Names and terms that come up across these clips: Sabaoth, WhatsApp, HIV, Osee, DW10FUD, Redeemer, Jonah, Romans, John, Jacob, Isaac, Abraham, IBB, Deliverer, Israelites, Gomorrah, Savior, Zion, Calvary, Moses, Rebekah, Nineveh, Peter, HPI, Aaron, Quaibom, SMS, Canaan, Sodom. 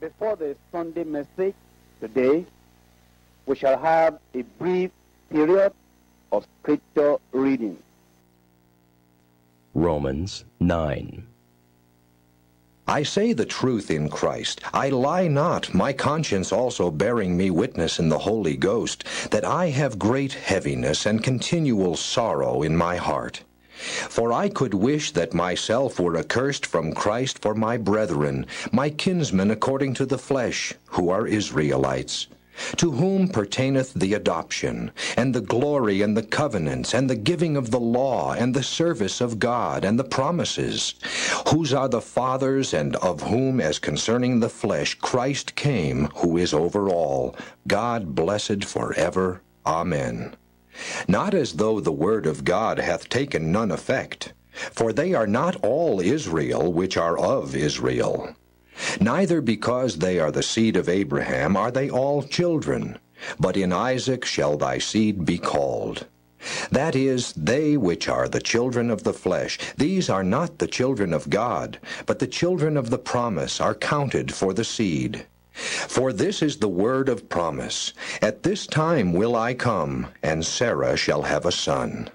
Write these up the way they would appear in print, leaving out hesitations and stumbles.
Before the Sunday message today, we shall have a brief period of scripture reading. Romans 9. I say the truth in Christ, I lie not, my conscience also bearing me witness in the Holy Ghost, that I have great heaviness and continual sorrow in my heart. For I could wish that myself were accursed from Christ for my brethren, my kinsmen according to the flesh, who are Israelites, to whom pertaineth the adoption, and the glory, and the covenants, and the giving of the law, and the service of God, and the promises, whose are the fathers, and of whom, as concerning the flesh, Christ came, who is over all, God blessed forever. Amen. Not as though the word of God hath taken none effect, for they are not all Israel which are of Israel. Neither because they are the seed of Abraham are they all children, but in Isaac shall thy seed be called. That is, they which are the children of the flesh, these are not the children of God, but the children of the promise are counted for the seed. For this is the word of promise, At this time will I come, and Sarah shall have a son.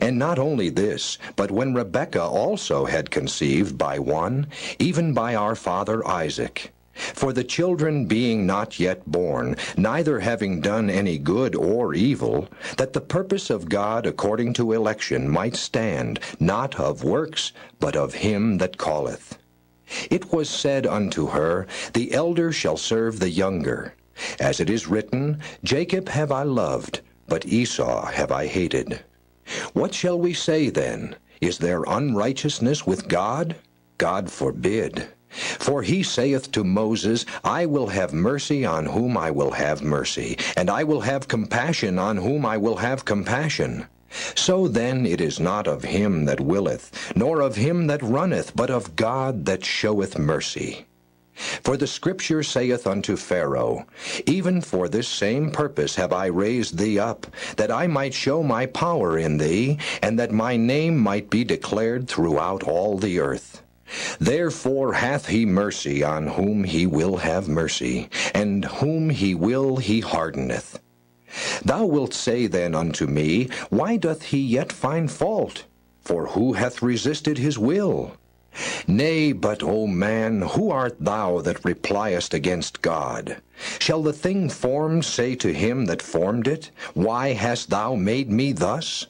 And not only this, but when Rebekah also had conceived by one, even by our father Isaac. For the children being not yet born, neither having done any good or evil, that the purpose of God according to election might stand, not of works, but of him that calleth. It was said unto her, The elder shall serve the younger. As it is written, Jacob have I loved, but Esau have I hated. What shall we say then? Is there unrighteousness with God? God forbid. For he saith to Moses, I will have mercy on whom I will have mercy, and I will have compassion on whom I will have compassion. So then it is not of him that willeth, nor of him that runneth, but of God that showeth mercy. For the Scripture saith unto Pharaoh, Even for this same purpose have I raised thee up, that I might show my power in thee, and that my name might be declared throughout all the earth. Therefore hath he mercy on whom he will have mercy, and whom he will he hardeneth. Thou wilt say then unto me, Why doth he yet find fault? For who hath resisted his will? Nay, but, O man, who art thou that repliest against God? Shall the thing formed say to him that formed it, Why hast thou made me thus?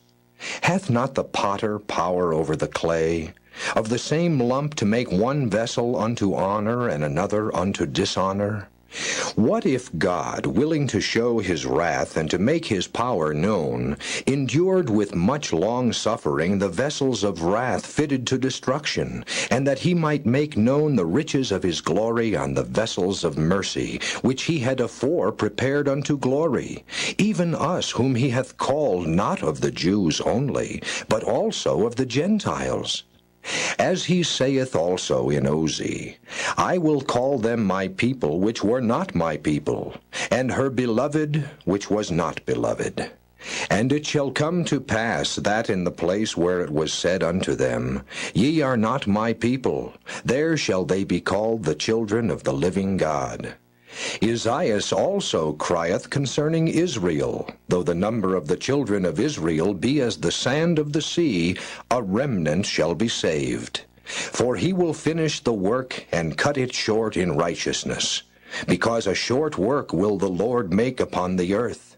Hath not the potter power over the clay, of the same lump to make one vessel unto honor and another unto dishonor? What if God, willing to show his wrath and to make his power known, endured with much long suffering the vessels of wrath fitted to destruction, and that he might make known the riches of his glory on the vessels of mercy, which he had afore prepared unto glory, even us whom he hath called not of the Jews only, but also of the Gentiles? As he saith also in Osee, I will call them my people which were not my people, and her beloved which was not beloved. And it shall come to pass that in the place where it was said unto them, Ye are not my people, there shall they be called the children of the living God. Isaiah also crieth concerning Israel, though the number of the children of Israel be as the sand of the sea, a remnant shall be saved. For he will finish the work and cut it short in righteousness, because a short work will the Lord make upon the earth.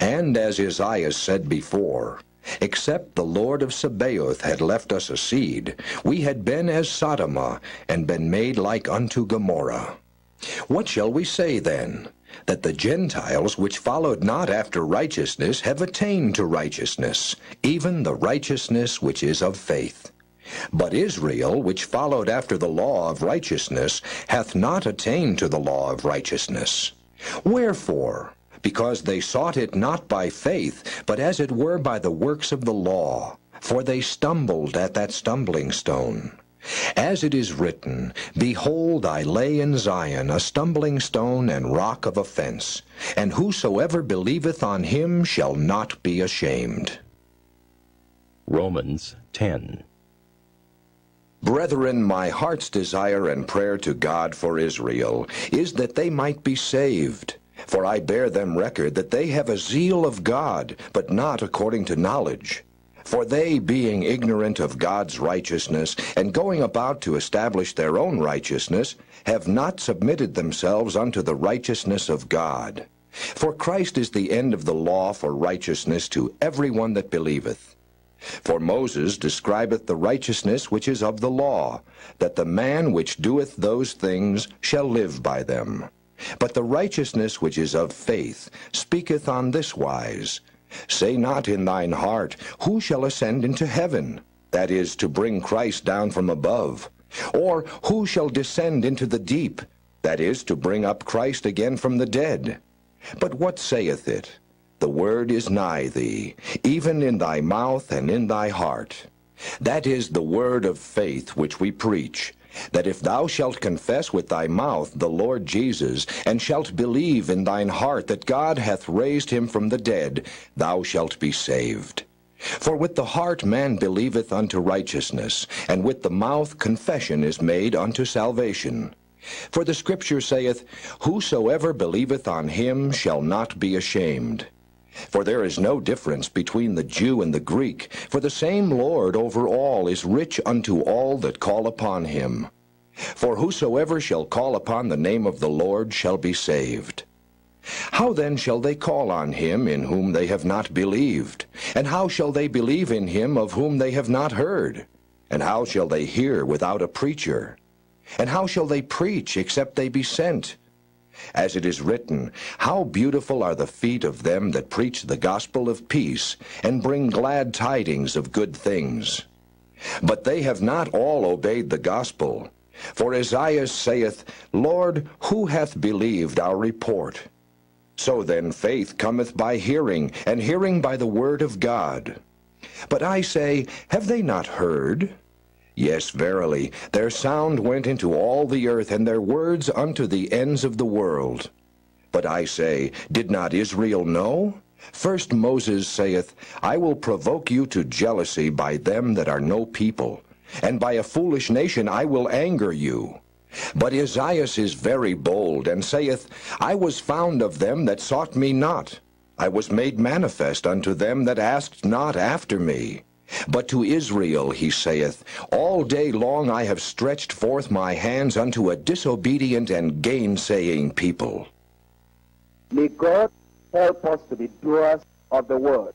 And as Isaiah said before, Except the Lord of Sabaoth had left us a seed, we had been as Sodom, and been made like unto Gomorrah. What shall we say then? That the Gentiles which followed not after righteousness have attained to righteousness, even the righteousness which is of faith. But Israel, which followed after the law of righteousness, hath not attained to the law of righteousness. Wherefore? Because they sought it not by faith, but as it were by the works of the law, for they stumbled at that stumbling stone. As it is written, Behold, I lay in Zion a stumbling stone and rock of offense, and whosoever believeth on him shall not be ashamed. Romans 10. Brethren, my heart's desire and prayer to God for Israel is that they might be saved. For I bear them record that they have a zeal of God, but not according to knowledge. For they, being ignorant of God's righteousness, and going about to establish their own righteousness, have not submitted themselves unto the righteousness of God. For Christ is the end of the law for righteousness to everyone that believeth. For Moses describeth the righteousness which is of the law, that the man which doeth those things shall live by them. But the righteousness which is of faith speaketh on this wise, Say not in thine heart, Who shall ascend into heaven? That is, to bring Christ down from above. Or, Who shall descend into the deep? That is, to bring up Christ again from the dead. But what saith it? The word is nigh thee, even in thy mouth and in thy heart. That is the word of faith which we preach, that if thou shalt confess with thy mouth the Lord Jesus, and shalt believe in thine heart that God hath raised him from the dead, thou shalt be saved. For with the heart man believeth unto righteousness, and with the mouth confession is made unto salvation. For the Scripture saith, Whosoever believeth on him shall not be ashamed. For there is no difference between the Jew and the Greek, for the same Lord over all is rich unto all that call upon him. For whosoever shall call upon the name of the Lord shall be saved. How then shall they call on him in whom they have not believed? And how shall they believe in him of whom they have not heard? And how shall they hear without a preacher? And how shall they preach except they be sent? As it is written, How beautiful are the feet of them that preach the gospel of peace, and bring glad tidings of good things. But they have not all obeyed the gospel. For Esaias saith, Lord, who hath believed our report? So then faith cometh by hearing, and hearing by the word of God. But I say, Have they not heard? Yes, verily, their sound went into all the earth, and their words unto the ends of the world. But I say, Did not Israel know? First Moses saith, I will provoke you to jealousy by them that are no people, and by a foolish nation I will anger you. But Isaiah is very bold, and saith, I was found of them that sought me not. I was made manifest unto them that asked not after me. But to Israel he saith, All day long I have stretched forth my hands unto a disobedient and gainsaying people. May God help us to be doers of the word.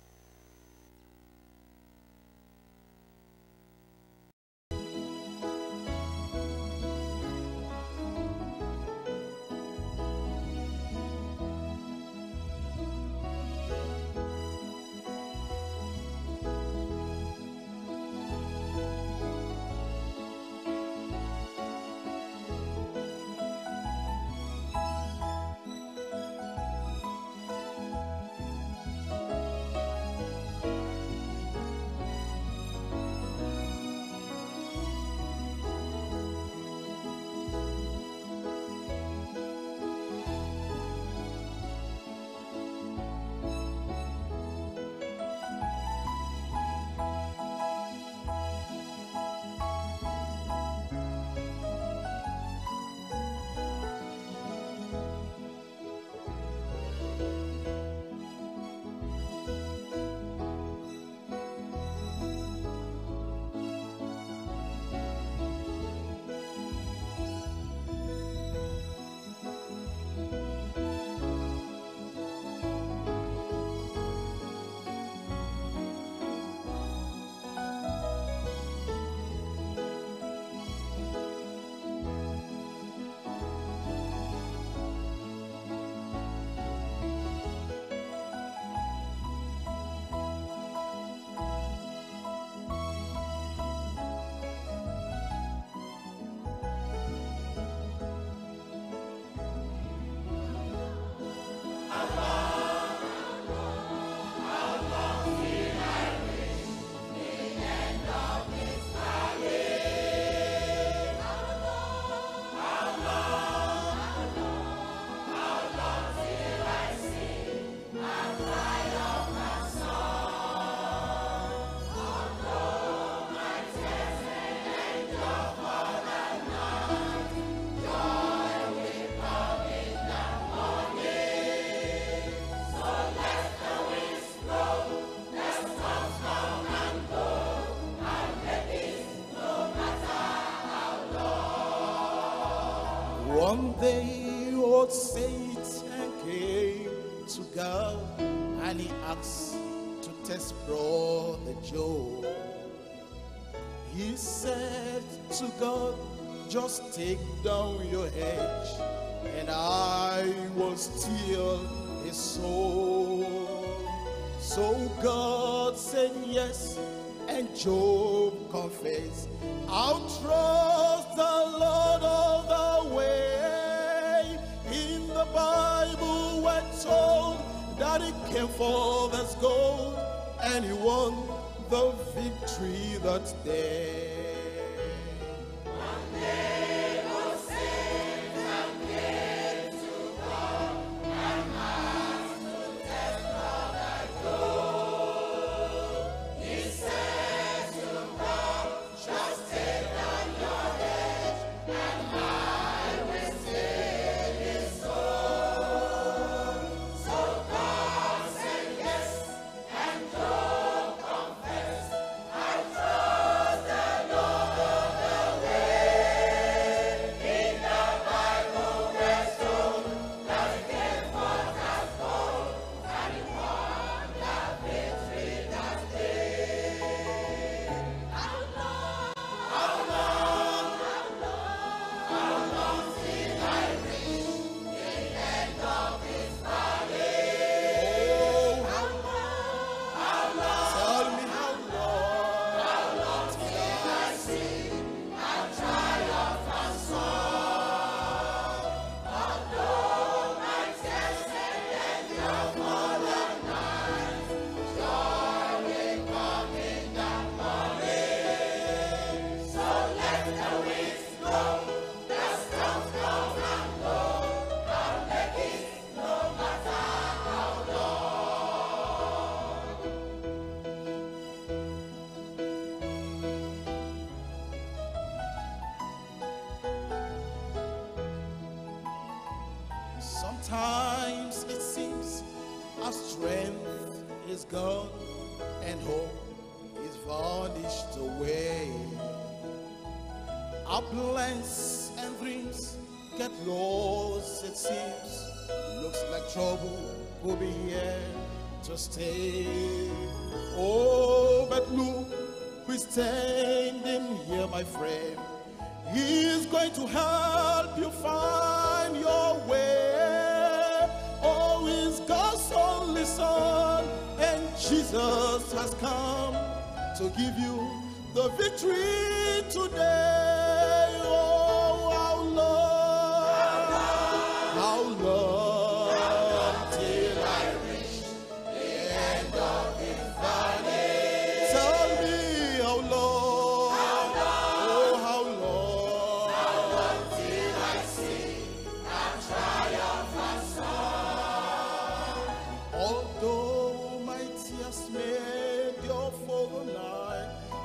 One day old Satan came to God, and he asked to test brother Job. He said to God, just take down your hedge, and I will steal his soul. So God said yes, and Job confessed, I'll trust the Lord all the way. Bible, we're told that he came for this gold, and he won the victory that day. gone and hope is vanished away. Our plans and dreams get lost, it seems. Looks like trouble could be here to stay. Oh, but look who's standing here, my friend. He's going to help you find your way. Oh, he's God's only Son, and Jesus has come to give you the victory today. Oh, our Lord, our Lord, how long till I reach the end of this valley? Tell me, oh Lord.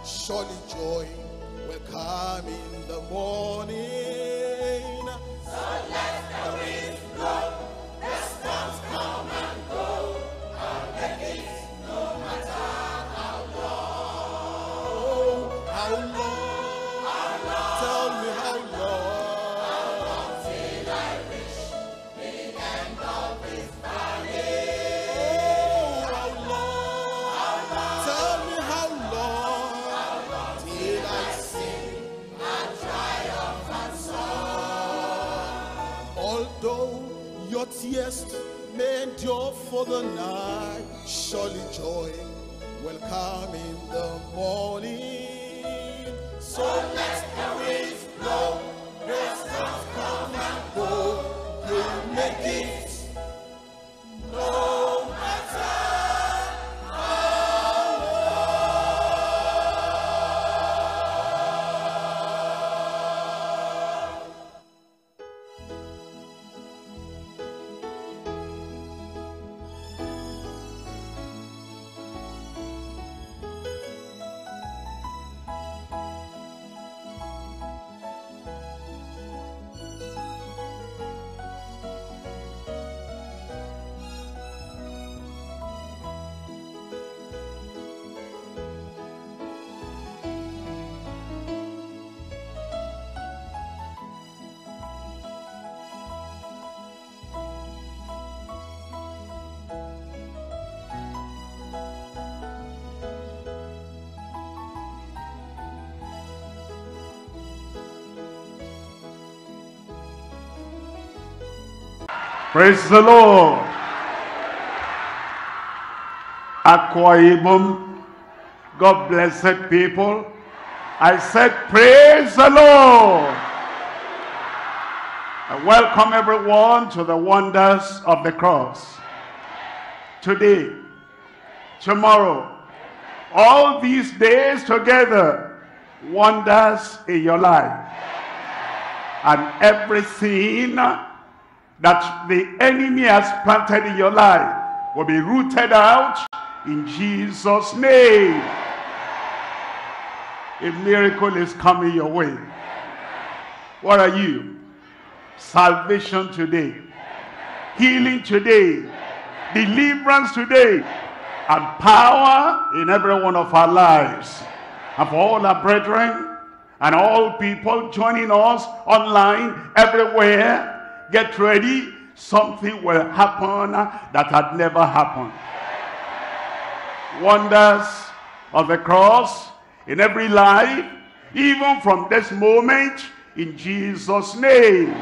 Surely joy will come in the morning. So let the winds blow, the storms come and go. I'll make it no matter how long. Oh, how long? How long? Tell me how long. How long till I reach the end of this valley? Oh, how long? How long? Tell me how long. Your tears may endure for the night, surely joy will come in the morning. So let the winds blow, the storms come and go, you'll make it no matter how long. Praise the Lord. Quaibom, God blessed people. I said, praise the Lord. I welcome everyone to the wonders of the cross. Today, tomorrow, all these days together, wonders in your life. And everything that the enemy has planted in your life will be rooted out in Jesus' name. A miracle is coming your way. What are you? Salvation today, healing today, deliverance today, and power in every one of our lives. And for all our brethren and all people joining us online everywhere, get ready, something will happen that had never happened. Wonders of the cross in every life, even from this moment, in Jesus' name.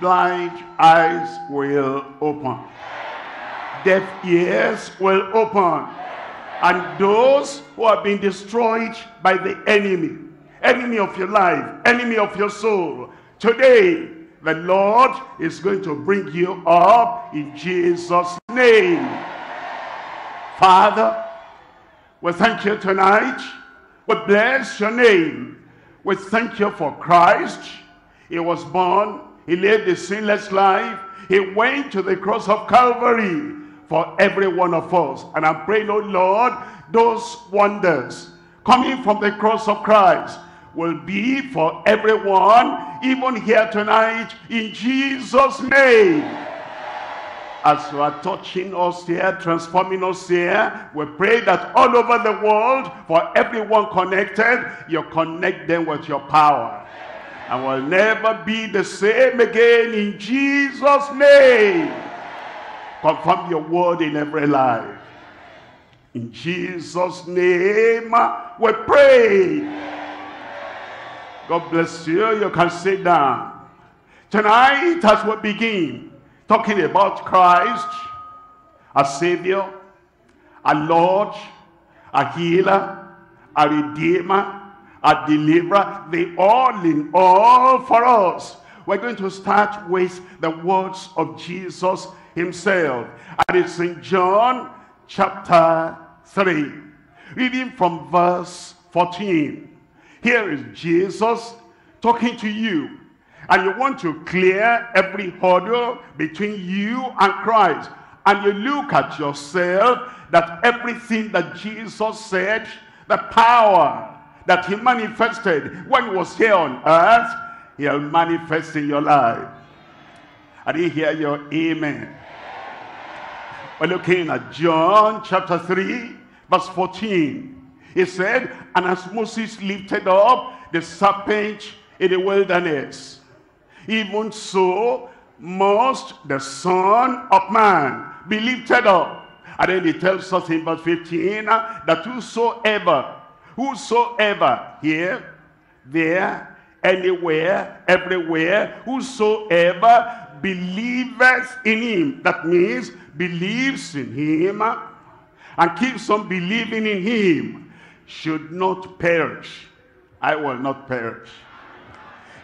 Blind eyes will open, deaf ears will open, and those who have been destroyed by the enemy, enemy of your life, enemy of your soul, today the Lord is going to bring you up in Jesus' name. Father, we thank you tonight. We bless your name. We thank you for Christ. He was born. He lived a sinless life. He went to the cross of Calvary for every one of us. And I pray, oh Lord, those wonders coming from the cross of Christ will be for everyone, even here tonight, in Jesus' name. as you are touching us here, transforming us here, we pray that all over the world, for everyone connected, you connect them with your power. And we'll never be the same again in Jesus' name. Confirm your word in every life. In Jesus' name, we pray. God bless you. You can sit down. Tonight, as we begin talking about Christ, our Savior, our Lord, our Healer, our Redeemer, our Deliverer, the all in all for us, we're going to start with the words of Jesus himself. And it's in John chapter 3, reading from verse 14. Here is Jesus talking to you, and you want to clear every hurdle between you and Christ, and you look at yourself, that everything that Jesus said, the power that he manifested when he was here on earth, he'll manifest in your life. I didn't hear your amen. We're looking at John chapter 3, verse 14. He said, and as Moses lifted up the serpent in the wilderness, even so must the Son of Man be lifted up. And then he tells us in verse 15 that whosoever, here, there, anywhere, everywhere, whosoever believeth in him, that means believes in him and keeps on believing in him, should not perish. I will not perish.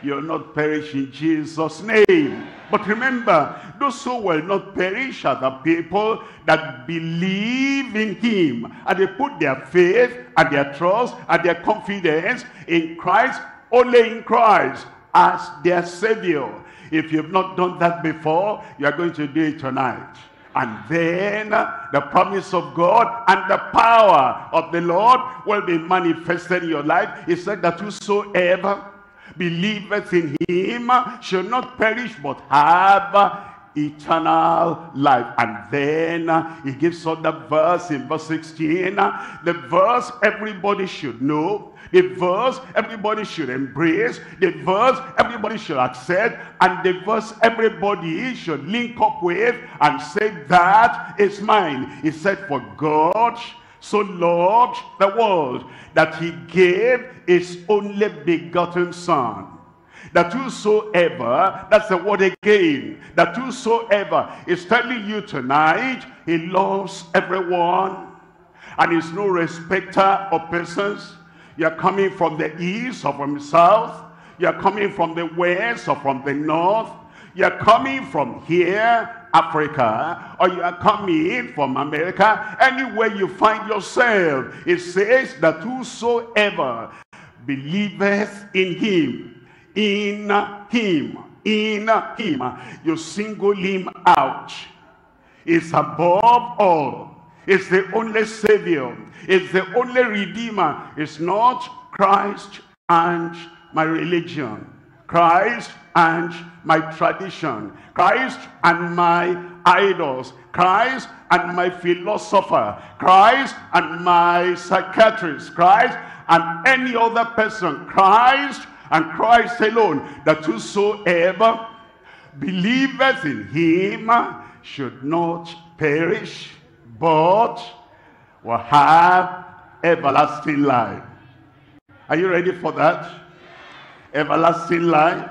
You'll not perish in Jesus' name. But remember, those who will not perish are the people that believe in him, and they put their faith and their trust and their confidence in Christ, only in Christ, as their Savior. If you've not done that before, you are going to do it tonight. And then the promise of God and the power of the Lord will be manifested in your life. He said that whosoever believeth in him shall not perish but have eternal life. And then he gives us that verse in verse 16, the verse everybody should know, the verse everybody should embrace, the verse everybody should accept, and the verse everybody should link up with and say, that is mine. He said, for God so loved the world that he gave his only begotten Son, that whosoever, that's the word again, that whosoever is telling you tonight, he loves everyone and is no respecter of persons. You are coming from the east or from the south. You are coming from the west or from the north. You are coming from here, Africa, or you are coming from America. Anywhere you find yourself, it says that whosoever believeth in him, in him, you single him out. It's above all. It's the only Savior. It's the only Redeemer. It's not Christ and my religion, Christ and my tradition, Christ and my idols, Christ and my philosopher, Christ and my psychiatrist, Christ and any other person, Christ and Christ alone. That whosoever believeth in him should not perish, but will have everlasting life. Are you ready for that? Everlasting life,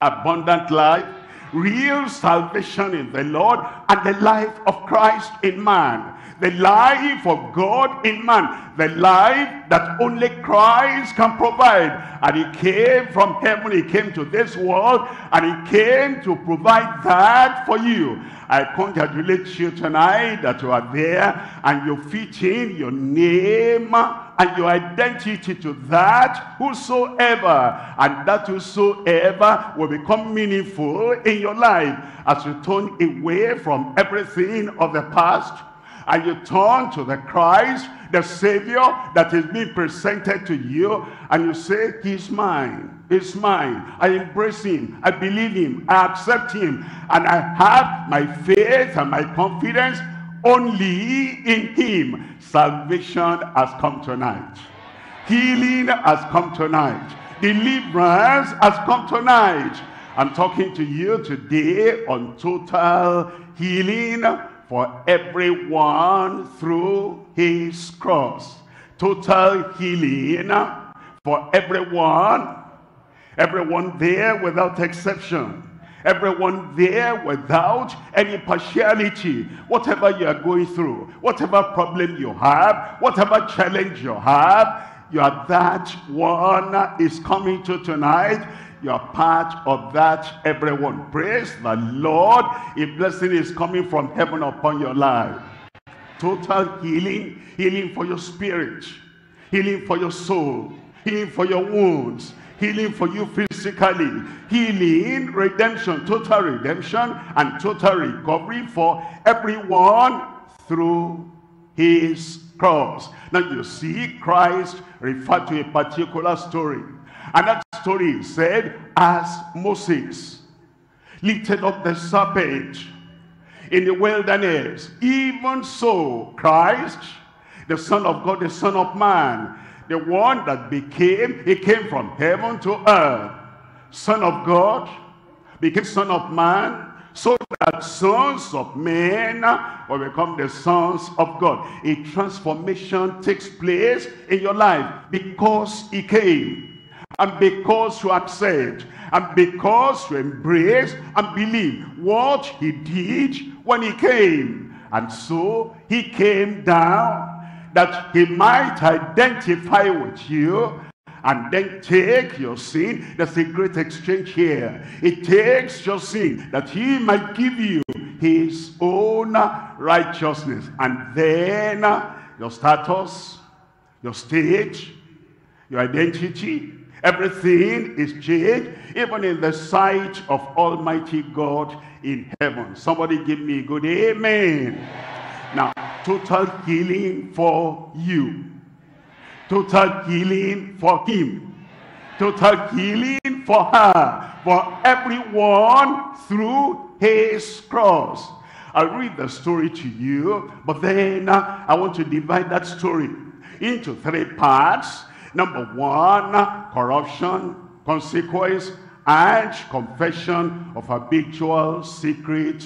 abundant life, real salvation in the Lord, and the life of Christ in man, the life of God in man, the life that only Christ can provide. And he came from heaven, he came to this world, and he came to provide that for you. I congratulate you tonight that you are there and you fit in your name and your identity to that whosoever, and that whosoever will become meaningful in your life as you turn away from everything of the past and you turn to the Christ the Savior that is being presented to you, and you say, he's mine, he's mine. I embrace him, I believe him, I accept him, and I have my faith and my confidence only in him. Salvation has come tonight. Healing has come tonight. Deliverance has come tonight. I'm talking to you today on total healing for everyone through his cross. Total healing for everyone. Everyone there without exception. Everyone there without any partiality. Whatever you are going through, whatever problem you have, whatever challenge you have, you are that one is coming to tonight. You are part of that everyone. Praise the Lord. A blessing is coming from heaven upon your life. Total healing. Healing for your spirit. Healing for your soul. Healing for your wounds. Healing for you physically. Healing, redemption, total redemption, and total recovery for everyone through his cross. Now you see, Christ referred to a particular story. And that story said, as Moses lifted up the serpent in the wilderness, even so Christ, the Son of God, the Son of Man, the one that became, he came from heaven to earth. Son of God, became Son of Man, so that sons of men will become the sons of God. A transformation takes place in your life because he came. And because you accept, and because you embrace and believe what he did when he came. And so he came down that he might identify with you and then take your sin. That's a great exchange here. It takes your sin that he might give you his own righteousness. And then your status, your state, your identity, everything is changed, even in the sight of Almighty God in heaven. Somebody give me a good amen. Yes. Now, total healing for you. Total healing for him. Total healing for her. For everyone through his cross. I'll read the story to you, but then I want to divide that story into three parts. Number one, corruption, consequence, and confession of habitual secret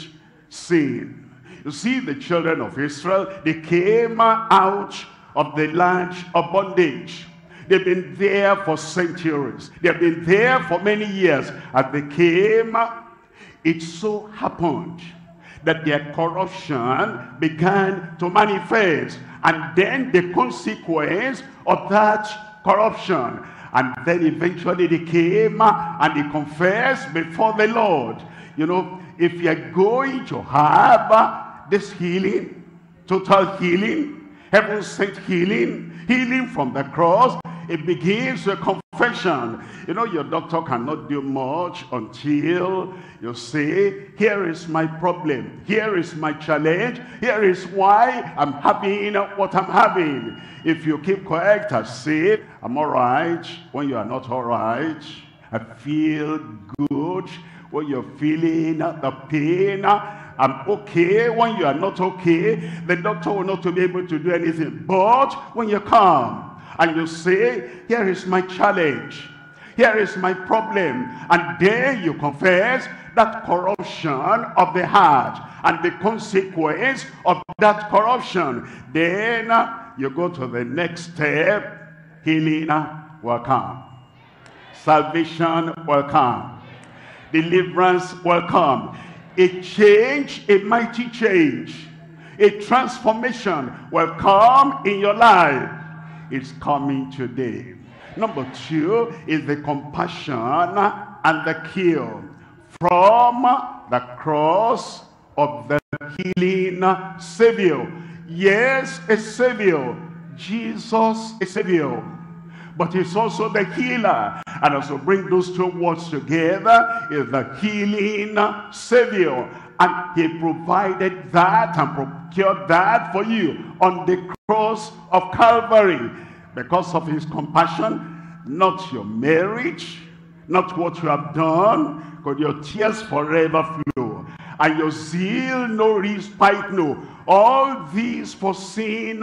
sin. You see, the children of Israel, they came out of the land of bondage. They've been there for centuries. They've been there for many years. As they came, it so happened that their corruption began to manifest. And then the consequence of that corruption. And then eventually they came and they confessed before the Lord. You know, if you're going to have this healing, total healing, heaven sent healing, healing from the cross, it begins with confession. You know, your doctor cannot do much until you say, here is my problem, here is my challenge, here is why I'm having what I'm having. If you keep quiet and say, I'm all right when you are not all right, I feel good when you're feeling the pain, I'm okay when you are not okay, the doctor will not be able to do anything. But when you come and you say, here is my challenge, here is my problem, and then you confess that corruption of the heart and the consequence of that corruption, then you go to the next step. Healing will come. Salvation will come. Deliverance will come. A change, a mighty change, a transformation will come in your life. It's coming today. Number two is the compassion and the cure from the cross of the healing Savior. Yes, a Savior. Jesus is Savior, but he's also the healer. And as we bring those two words together, is the healing Savior and he provided that and procured that for you on the cross of Calvary because of his compassion. Not your marriage, not what you have done, because your tears forever flow, and your zeal no respite, no. All these for sin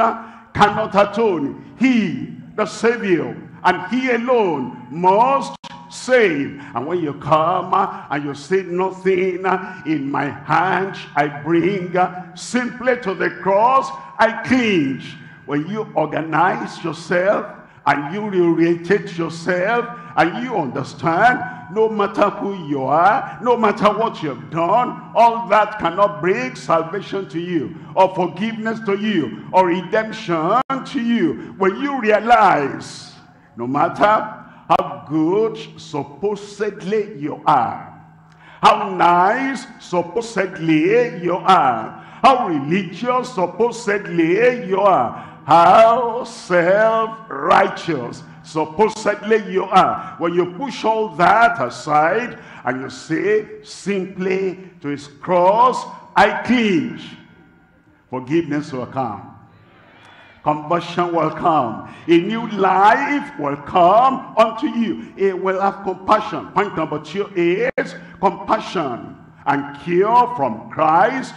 cannot atone. He, the Savior, and he alone must save. And when you come and you say, nothing in my hand I bring, simply to the cross I cling. When you organize yourself and you reorientate yourself and you understand, no matter who you are, no matter what you've done, all that cannot bring salvation to you, or forgiveness to you, or redemption to you. When you realize, no matter how good supposedly you are, how nice supposedly you are, how religious supposedly you are, how self-righteous supposedly you are, when you push all that aside and you say, simply to his cross I cling, forgiveness will come. Conversion will come. A new life will come unto you. It will have compassion. Point number 2 is compassion and cure from Christ,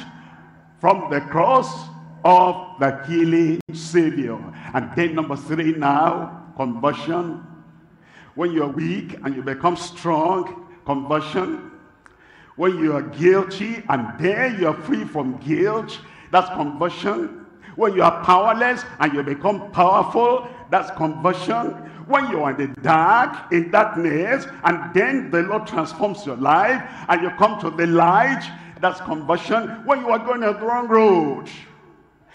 from the cross of the healing Savior. And then number 3 now, conversion. When you are weak and you become strong, conversion. When you are guilty and then you are free from guilt, that's conversion. When you are powerless and you become powerful, that's conversion. When you are in the dark, in darkness, and then the Lord transforms your life and you come to the light, that's conversion. When you are going on the wrong road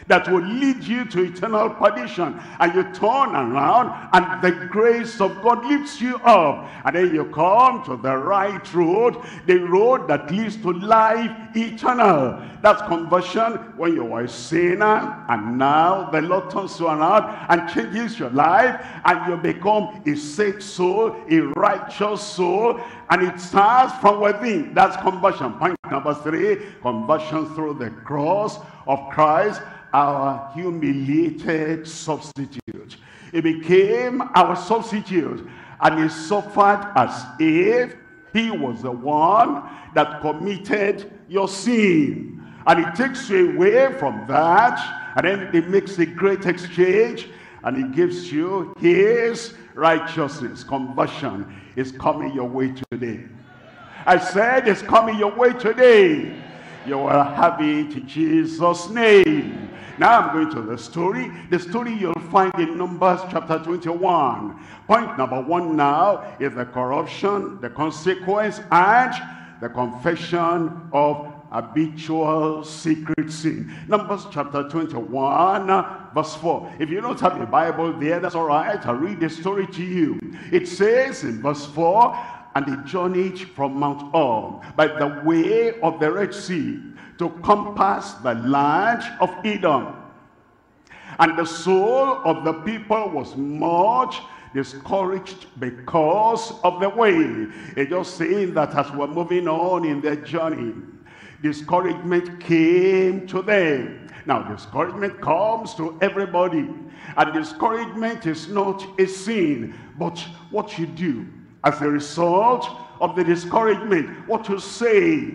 that will lead you to eternal perdition, and you turn around and the grace of God lifts you up, and then you come to the right road, the road that leads to life eternal, that's conversion. When you were a sinner and now the Lord turns you around and changes your life and you become a saved soul, a righteous soul, and it starts from within, that's conversion. Point number 3, conversion through the cross of Christ, our humiliated substitute. He became our substitute and he suffered as if he was the one that committed your sin, and he takes you away from that, and then he makes a great exchange and he gives you his righteousness. Conversion is coming your way today. I said it's coming your way today. You will have it in Jesus' name. Now I'm going to the story. The story you'll find in Numbers chapter 21. Point number 1 now is the corruption, the consequence, and the confession of habitual secret sin. Numbers chapter 21 verse 4. If you don't have your Bible there, that's all right. I'll read the story to you. It says in verse 4, and they journeyed from Mount Og by the way of the Red Sea to compass the land of Edom. And the soul of the people was much discouraged because of the way. It's just saying that as we're moving on in their journey, discouragement came to them. Now, discouragement comes to everybody, and discouragement is not a sin, but what you do as a result of the discouragement, what you say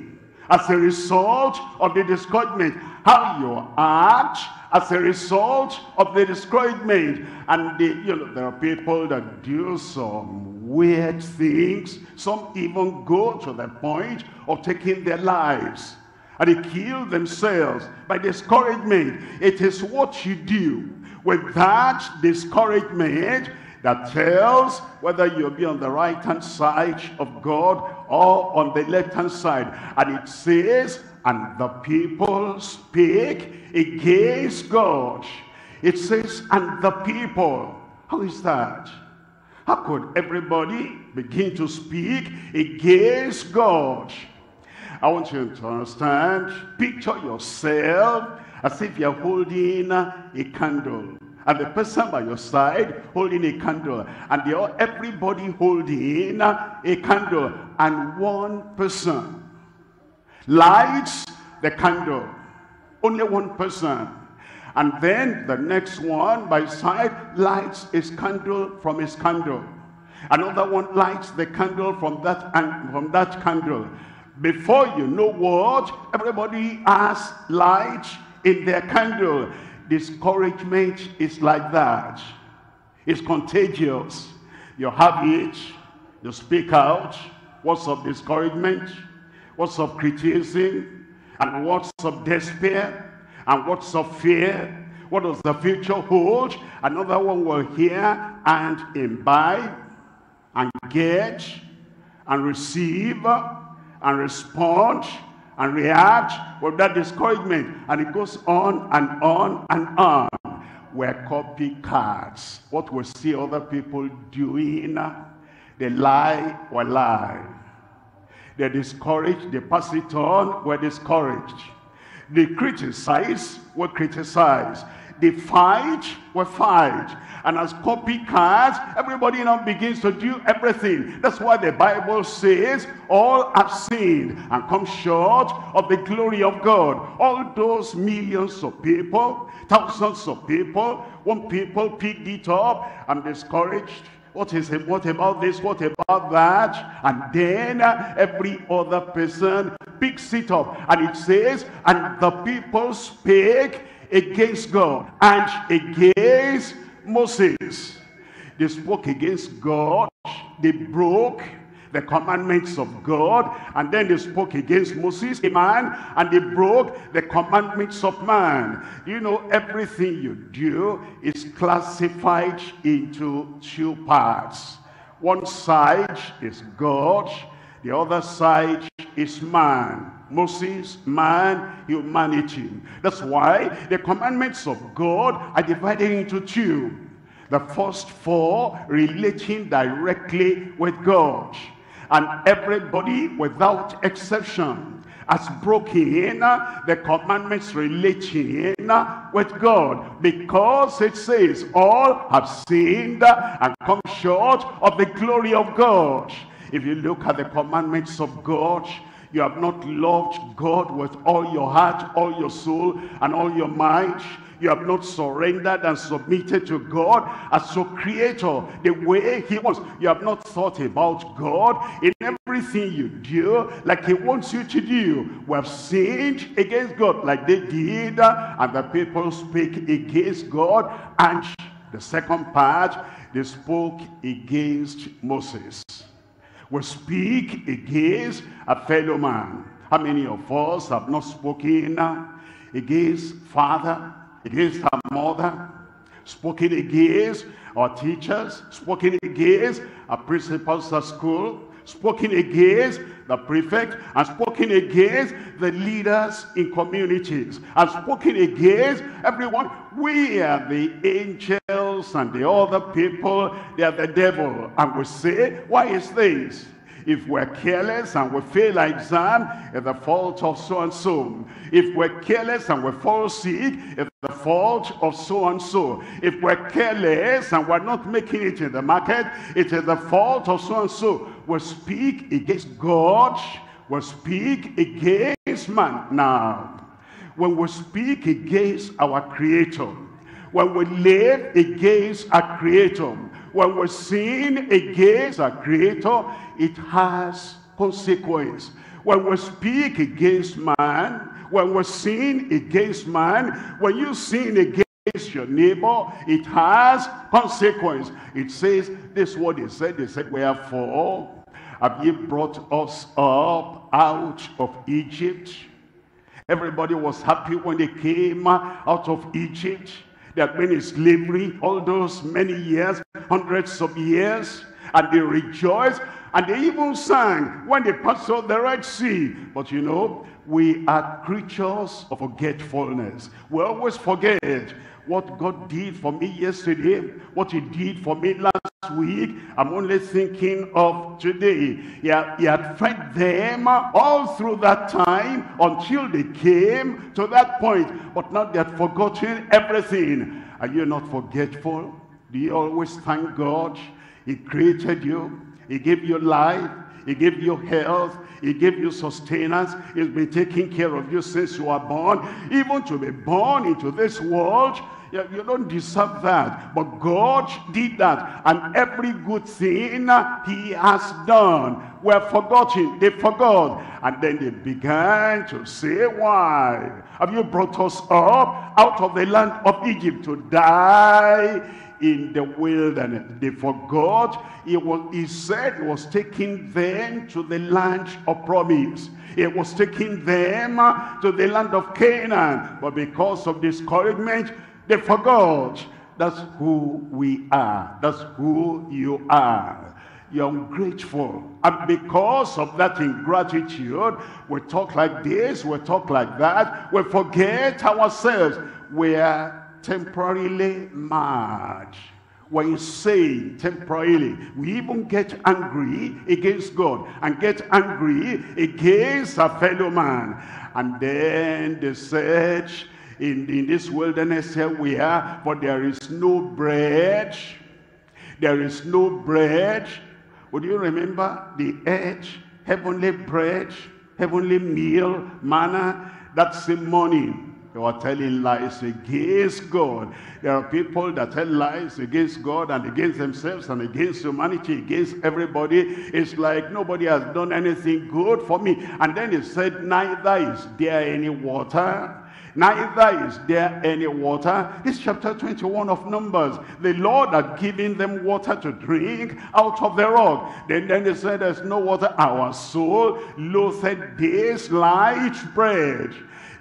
as a result of the discouragement, how you act as a result of the discouragement. And there are people that do some weird things. Some even go to the point of taking their lives, and they kill themselves by discouragement. It is what you do with that discouragement that tells whether you'll be on the right-hand side of God or on the left-hand side. And it says, and the people spake against God. It says, and the people. How is that? How could everybody begin to speak against God? I want you to understand, picture yourself as if you're holding a candle, and the person by your side holding a candle, and they are everybody holding a candle, and one person lights the candle. Only one person. And then the next one by side lights his candle from his candle. Another one lights the candle from that, and from that candle. Before you know what, everybody has light in their candle. Discouragement is like that. It's contagious. You have it, you speak out. What's of discouragement? What's of criticism? And what's of despair? And what's of fear? What does the future hold? Another one will hear and imbibe and get and receive and respond and react with that discouragement. And it goes on and on and on. We're copycats. What we see other people doing, they lie or lie. They're discouraged, they pass it on, we're discouraged. They criticize, we criticize. They fight, we fight. And as copycats, everybody now begins to do everything. That's why the Bible says, all have sinned and come short of the glory of God. All those millions of people, thousands of people, one people picked it up. I'm discouraged. What is it? What about this? What about that? And then every other person picks it up. And it says, and the people spake against God and against Moses. They spoke against God. They broke the commandments of God. And then they spoke against Moses, a man, and they broke the commandments of man. You know, everything you do is classified into two parts. One side is God, the other side is man. Moses, man, humanity. That's why the commandments of God are divided into two. The first four relating directly with God. And everybody, without exception, has broken the commandments relating with God. Because it says, all have sinned and come short of the glory of God. If you look at the commandments of God, you have not loved God with all your heart, all your soul, and all your mind. You have not surrendered and submitted to God as your creator the way he wants. You have not thought about God in everything you do like he wants you to do. We have sinned against God like they did, and the people speak against God. And the second part, they spoke against Moses. We speak against a fellow man. How many of us have not spoken against father, against our mother, spoken against our teachers, spoken against our principals at school, spoken against the prefect, and spoken against the leaders in communities, and spoken against everyone. We are the angels and the other people, they are the devil. And we say, why is this? If we're careless and we fail our exam, it's the fault of so-and-so. If we're careless and we fall sick, it's the fault of so-and-so. If we're careless and we're not making it in the market, it is the fault of so-and-so. We speak against God, we speak against man. Now, when we speak against our Creator, when we live against our Creator, when we sin against our Creator, it has consequence. When we speak against man, when we sin against man, when you sin against your neighbor, it has consequence. It says, this is what they said, wherefore have ye brought us up out of Egypt? Everybody was happy when they came out of Egypt. They had been in slavery all those many years, hundreds of years, and they rejoiced, and they even sang when they passed through the Red Sea. But you know, we are creatures of forgetfulness. We always forget what God did for me yesterday, what he did for me last week. I'm only thinking of today. He had fed them all through that time until they came to that point. But now they had forgotten everything. Are you not forgetful? Do you always thank God? He created you. He gave you life. He gave you health. He gave you sustenance. He's been taking care of you since you are born. Even to be born into this world, you don't deserve that. But God did that. And every good thing he has done. Were forgotten. They forgot. And then they began to say, why have you brought us up out of the land of Egypt to die in the wilderness? They forgot he said it was taking them to the land of promise. It was taking them to the land of Canaan. But because of discouragement, they forgot. That's who we are. That's who you are. You're ungrateful. And because of that ingratitude, we talk like this, we talk like that, we forget ourselves. We're temporarily mad. We're insane temporarily. We even get angry against God and get angry against a fellow man. And then they said, in this wilderness here we are, but there is no bread. There is no bread. Would you remember the edge, heavenly bread, heavenly meal, manna? That same morning, they were telling lies against God. There are people that tell lies against God and against themselves and against humanity, against everybody. It's like nobody has done anything good for me. And then he said, neither is there any water. Neither is there any water. This chapter 21 of Numbers. The Lord had given them water to drink out of the rock. Then they said, there's no water. Our soul loathed this light bread.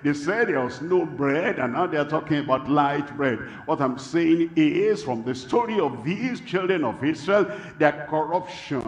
They said there was no bread, and now they're talking about light bread. What I'm saying is, from the story of these children of Israel, their corruption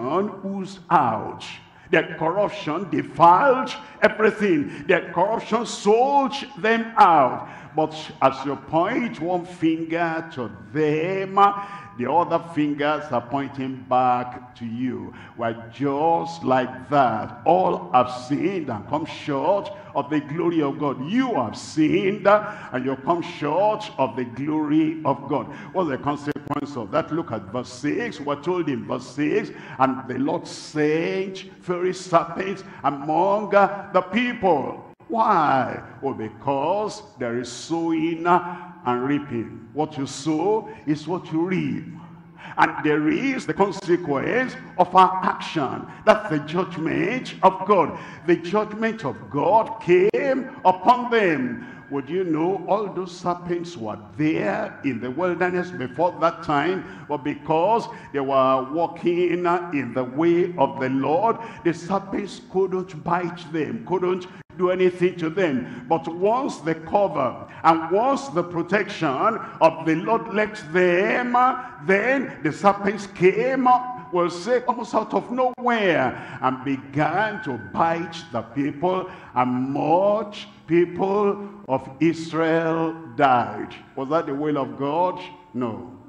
oozed out. Their corruption defiled everything. Their corruption sold them out. But as you point one finger to them, the other fingers are pointing back to you. We're just like that. All have sinned and come short of the glory of God. You have sinned and you come short of the glory of God. What's the consequence of that? Look at verse 6. We're told in verse 6, and the Lord sent fiery serpents among the people. Why? Well, because there is sowing and reaping. What you sow is what you reap. And there is the consequence of our action. That's the judgment of God. The judgment of God came upon them. Would you know, all those serpents were there in the wilderness before that time, but because they were walking in the way of the Lord, the serpents couldn't bite them, couldn't do anything to them. But once the cover and once the protection of the Lord left them, then the serpents came up, will say, almost out of nowhere, and began to bite the people, and much people of Israel died. Was that the will of God? No.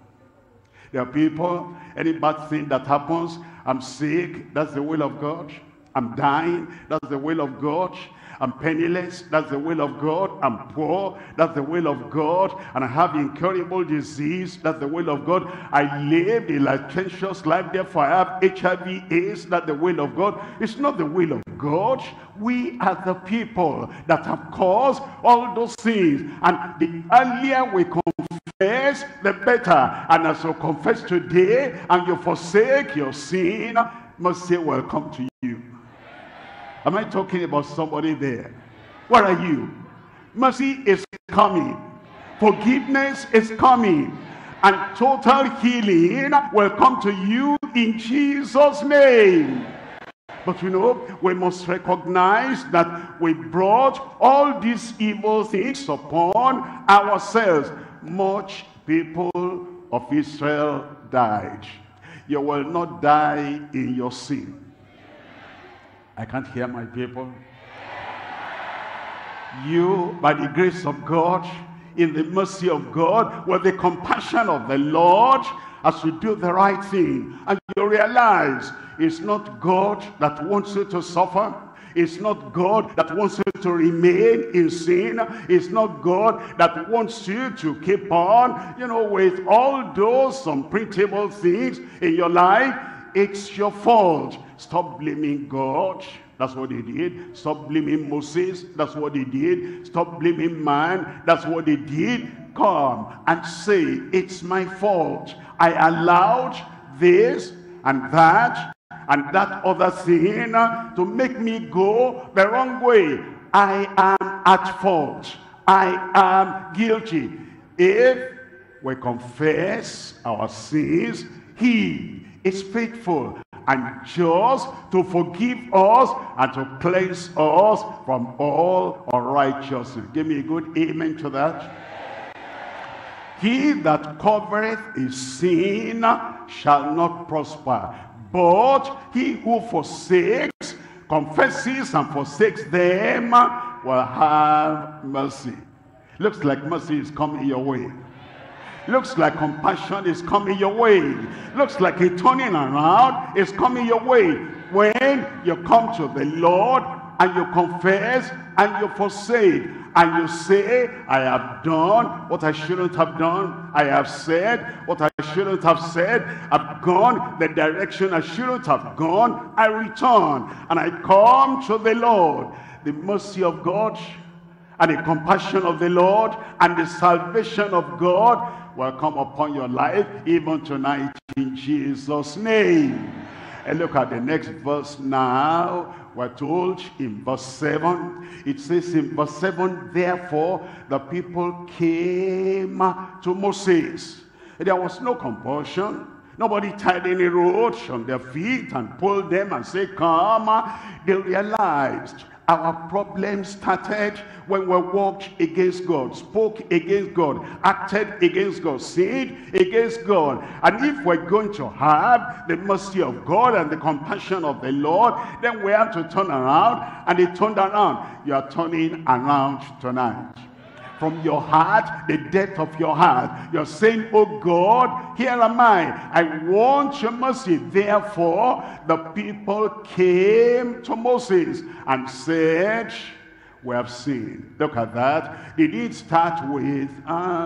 There are people, any bad thing that happens, I'm sick, that's the will of God. I'm dying, that's the will of God. I'm penniless, that's the will of God. I'm poor, that's the will of God. And I have incurable disease, that's the will of God. I lived a licentious life, therefore I have HIV, AIDS, that's the will of God. It's not the will of God. We are the people that have caused all those things. And the earlier we confess, the better. And as you confess today, and you forsake your sin, mercy will come to you. Am I talking about somebody there? Where are you? Mercy is coming. Forgiveness is coming. And total healing will come to you in Jesus' name. But you know, we must recognize that we brought all these evil things upon ourselves. Much people of Israel died. You will not die in your sin. I can't hear my people. You, by the grace of God, in the mercy of God, with the compassion of the Lord, as you do the right thing, and you realize it's not God that wants you to suffer. It's not God that wants you to remain in sin. It's not God that wants you to keep on, you know, with all those unprintable things in your life. It's your fault. Stop blaming God. That's what they did. Stop blaming Moses. That's what they did. Stop blaming man. That's what they did. Come and say, it's my fault. I allowed this and that other thing to make me go the wrong way. I am at fault. I am guilty. If we confess our sins, he is faithful and just to forgive us and to cleanse us from all unrighteousness. Give me a good amen to that. He that covereth his sin shall not prosper, but he who forsakes, confesses and forsakes them will have mercy. Looks like mercy is coming your way. Looks like compassion is coming your way. Looks like a turning around is coming your way. When you come to the Lord and you confess and you forsake and you say, I have done what I shouldn't have done. I have said what I shouldn't have said. I've gone the direction I shouldn't have gone. I return and I come to the Lord. The mercy of God and the compassion of the Lord and the salvation of God will come upon your life even tonight in Jesus' name. And look at the next verse now. We're told in verse 7. It says in verse 7, therefore the people came to Moses. There was no compulsion. Nobody tied any ropes on their feet and pulled them and said, come. They realized our problem started when we walked against God, spoke against God, acted against God, sinned against God. And if we're going to have the mercy of God and the compassion of the Lord, then we have to turn around. And they turned around. You are turning around tonight. From your heart, the depth of your heart, you're saying, oh God, here am I want your mercy. Therefore the people came to Moses and said, we have sinned. Look at that. They didn't start with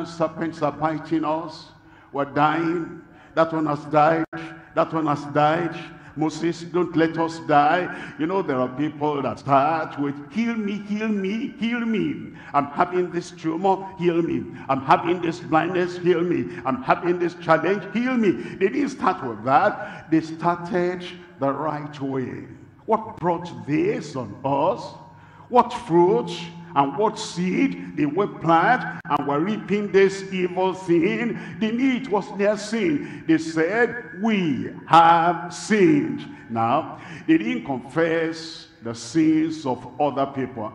serpents are biting us, we're dying, that one has died, that one has died, Moses, don't let us die. You know, there are people that start with, heal me, heal me, heal me. I'm having this tumor, heal me. I'm having this blindness, heal me. I'm having this challenge, heal me. They didn't start with that. They started the right way. What brought this on us? What fruit and what seed they were planted and were reaping this evil thing? The need was their sin. They said, we have sinned. Now, they didn't confess the sins of other people.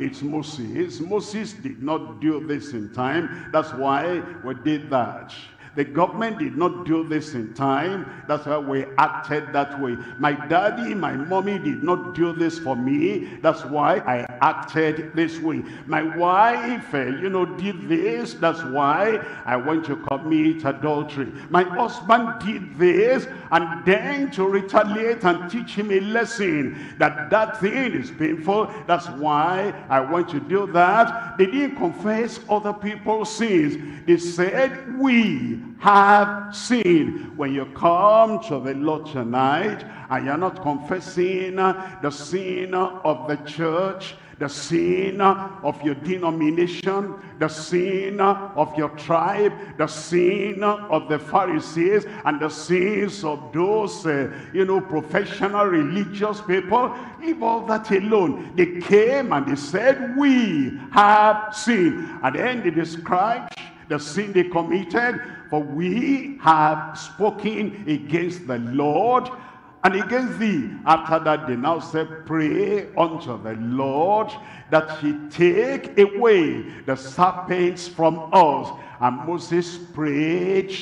It's Moses. Moses did not do this in time. That's why we did that. The government did not do this in time. That's why we acted that way. My daddy, my mommy did not do this for me. That's why I acted this way. My wife, did this. That's why I went to commit adultery. My husband did this, and then to retaliate and teach him a lesson that thing is painful. That's why I went to do that. They didn't confess other people's sins. They said, we have sinned. When you come to the Lord tonight and you're not confessing the sin of the church, the sin of your denomination, the sin of your tribe, the sin of the Pharisees, and the sins of those, professional religious people, leave all that alone. They came and they said, we have sinned. And then they described the sin they committed, for we have spoken against the Lord and against thee. After that, they now said, pray unto the Lord that he take away the serpents from us. And Moses prayed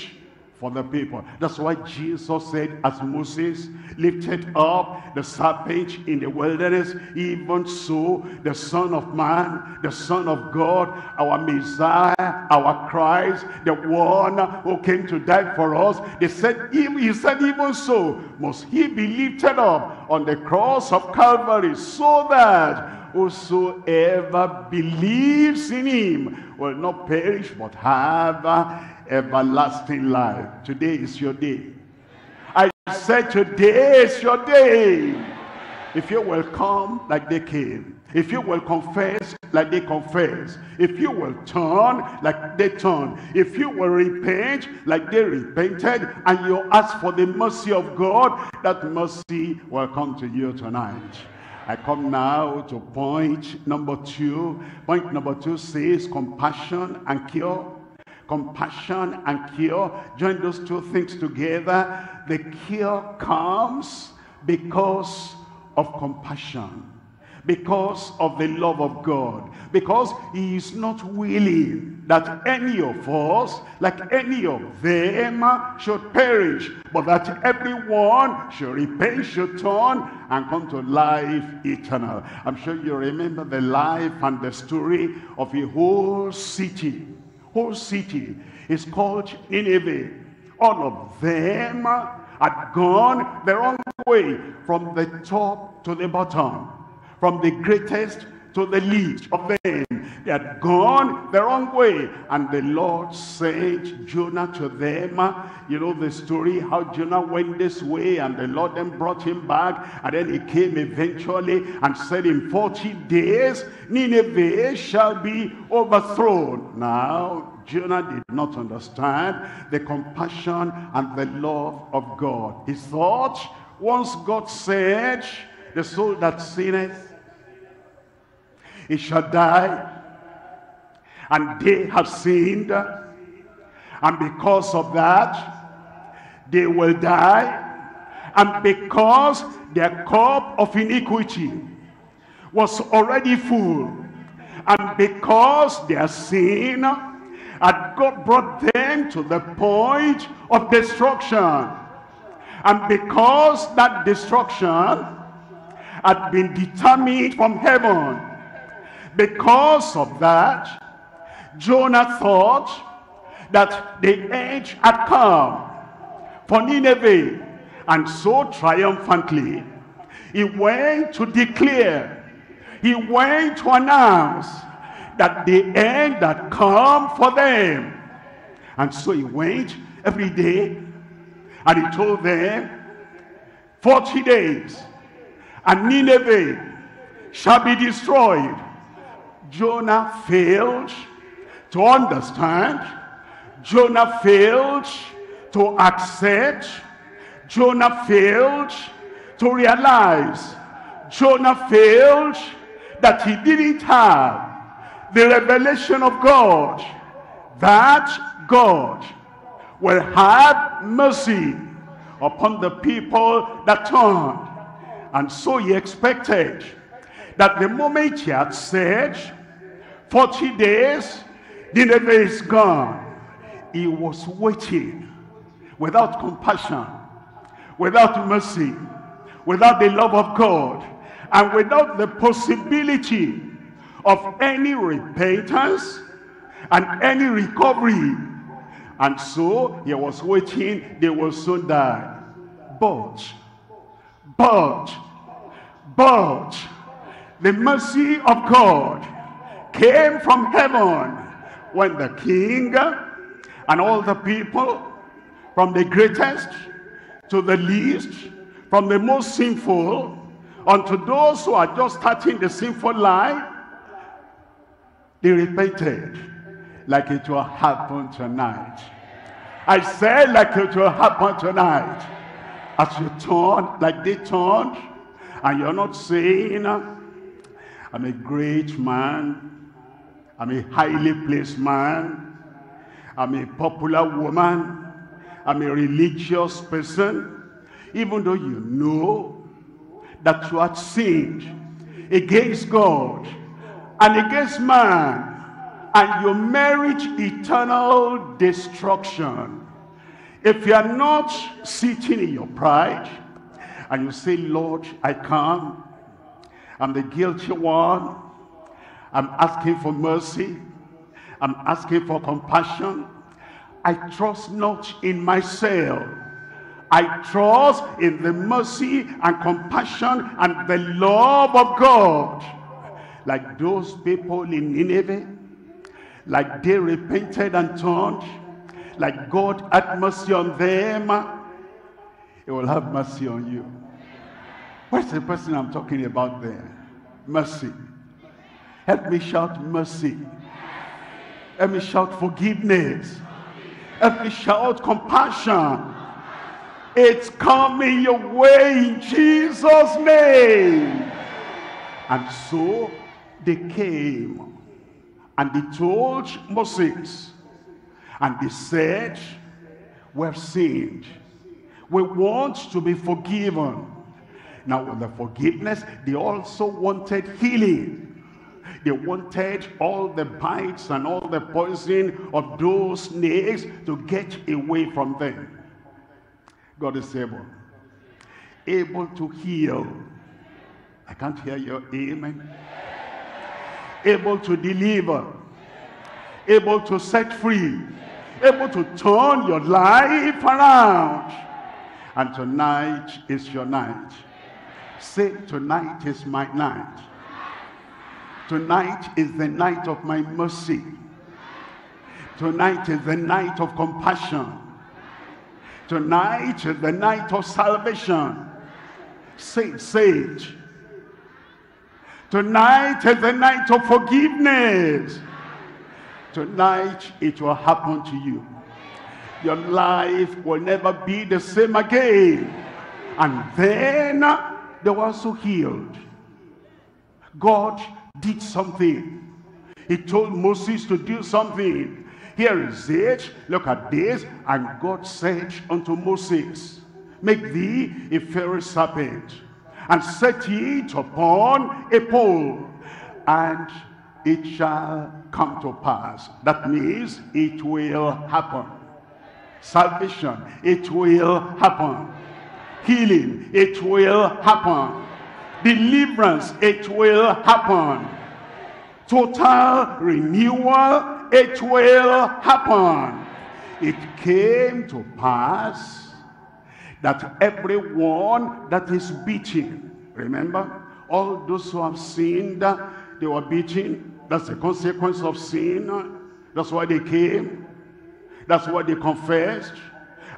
for the people. That's why Jesus said, as Moses lifted up the serpent in the wilderness, even so the Son of Man, the Son of God, our Messiah, our Christ, the one who came to die for us, he said even so must he be lifted up on the cross of Calvary, so that whosoever believes in him will not perish but have everlasting life. Today is your day. I He said, today is your day. If you will come like they came, if you will confess like they confess, if you will turn like they turn, if you will repent like they repented, and you ask for the mercy of God, that mercy will come to you tonight. I come now to point number two. Point number two says compassion and cure. Compassion and cure. Join those two things together. The cure comes because of compassion, because of the love of God, because he is not willing that any of us, like any of them, should perish, but that everyone should repent, should turn, and come to life eternal. I'm sure you remember the life and the story of a whole city. Whole city is called Nineveh. All of them had gone the wrong way, from the top to the bottom, from the greatest to the least of them. They had gone the wrong way, and the Lord sent Jonah to them. You know the story, how Jonah went this way and the Lord then brought him back, and then he came eventually and said, in 40 days Nineveh shall be overthrown. Now Jonah did not understand the compassion and the love of God. He thought once God said, the soul that sinneth, it shall die, and they have sinned, and because of that they will die, and because their cup of iniquity was already full, and because their sin had God brought them to the point of destruction, and because that destruction had been determined from heaven, because of that, Jonah thought that the end had come for Nineveh, and so triumphantly he went to declare, he went to announce that the end had come for them. And so he went every day and he told them, 40 days and Nineveh shall be destroyed. Jonah failed to understand. Jonah failed to accept. Jonah failed to realize. Jonah failed that he didn't have the revelation of God, that God will have mercy upon the people that turned. And so he expected that the moment he had said, 40 days, Nineveh is gone, he was waiting without compassion, without mercy, without the love of God, and without the possibility of any repentance and any recovery. And so he was waiting, they will soon die. But the mercy of God came from heaven when the king and all the people, from the greatest to the least, from the most sinful unto those who are just starting the sinful life, they repented, like it will happen tonight. I said, like it will happen tonight. As you turn like they turned, and you're not saying, I'm a great man, I'm a highly placed man, I'm a popular woman, I'm a religious person, even though you know that you had sinned against God and against man, and you merit eternal destruction. If you are not sitting in your pride and you say, Lord, I come, I'm the guilty one, I'm asking for mercy, I'm asking for compassion, I trust not in myself, I trust in the mercy and compassion and the love of God. Like those people in Nineveh, like they repented and turned, like God had mercy on them, He will have mercy on you. What's the person I'm talking about there? Mercy. Help me shout mercy. Help me shout forgiveness. Help me shout compassion. It's coming your way in Jesus' name. And so they came and they told Moses, and they said, we have sinned. We want to be forgiven. Now with the forgiveness, they also wanted healing. They wanted all the bites and all the poison of those snakes to get away from them. God is able. Able to heal. I can't hear your amen. Able to deliver. Able to set free. Able to turn your life around. And tonight is your night. Say, tonight is my night. Tonight is the night of my mercy. Tonight is the night of compassion. Tonight is the night of salvation. Say, say it. Tonight is the night of forgiveness. Tonight it will happen to you. Your life will never be the same again. And then they were also healed. God did something. He told Moses to do something. Here is it. Look at this. And God said unto Moses, make thee a fiery serpent, and set it upon a pole, and it shall come to pass. That means it will happen. Salvation, it will happen. Healing, it will happen. Deliverance, it will happen. Total renewal, it will happen. It came to pass that everyone that is beaten, remember, all those who have sinned, they were beaten. That's the consequence of sin. That's why they came. That's why they confessed.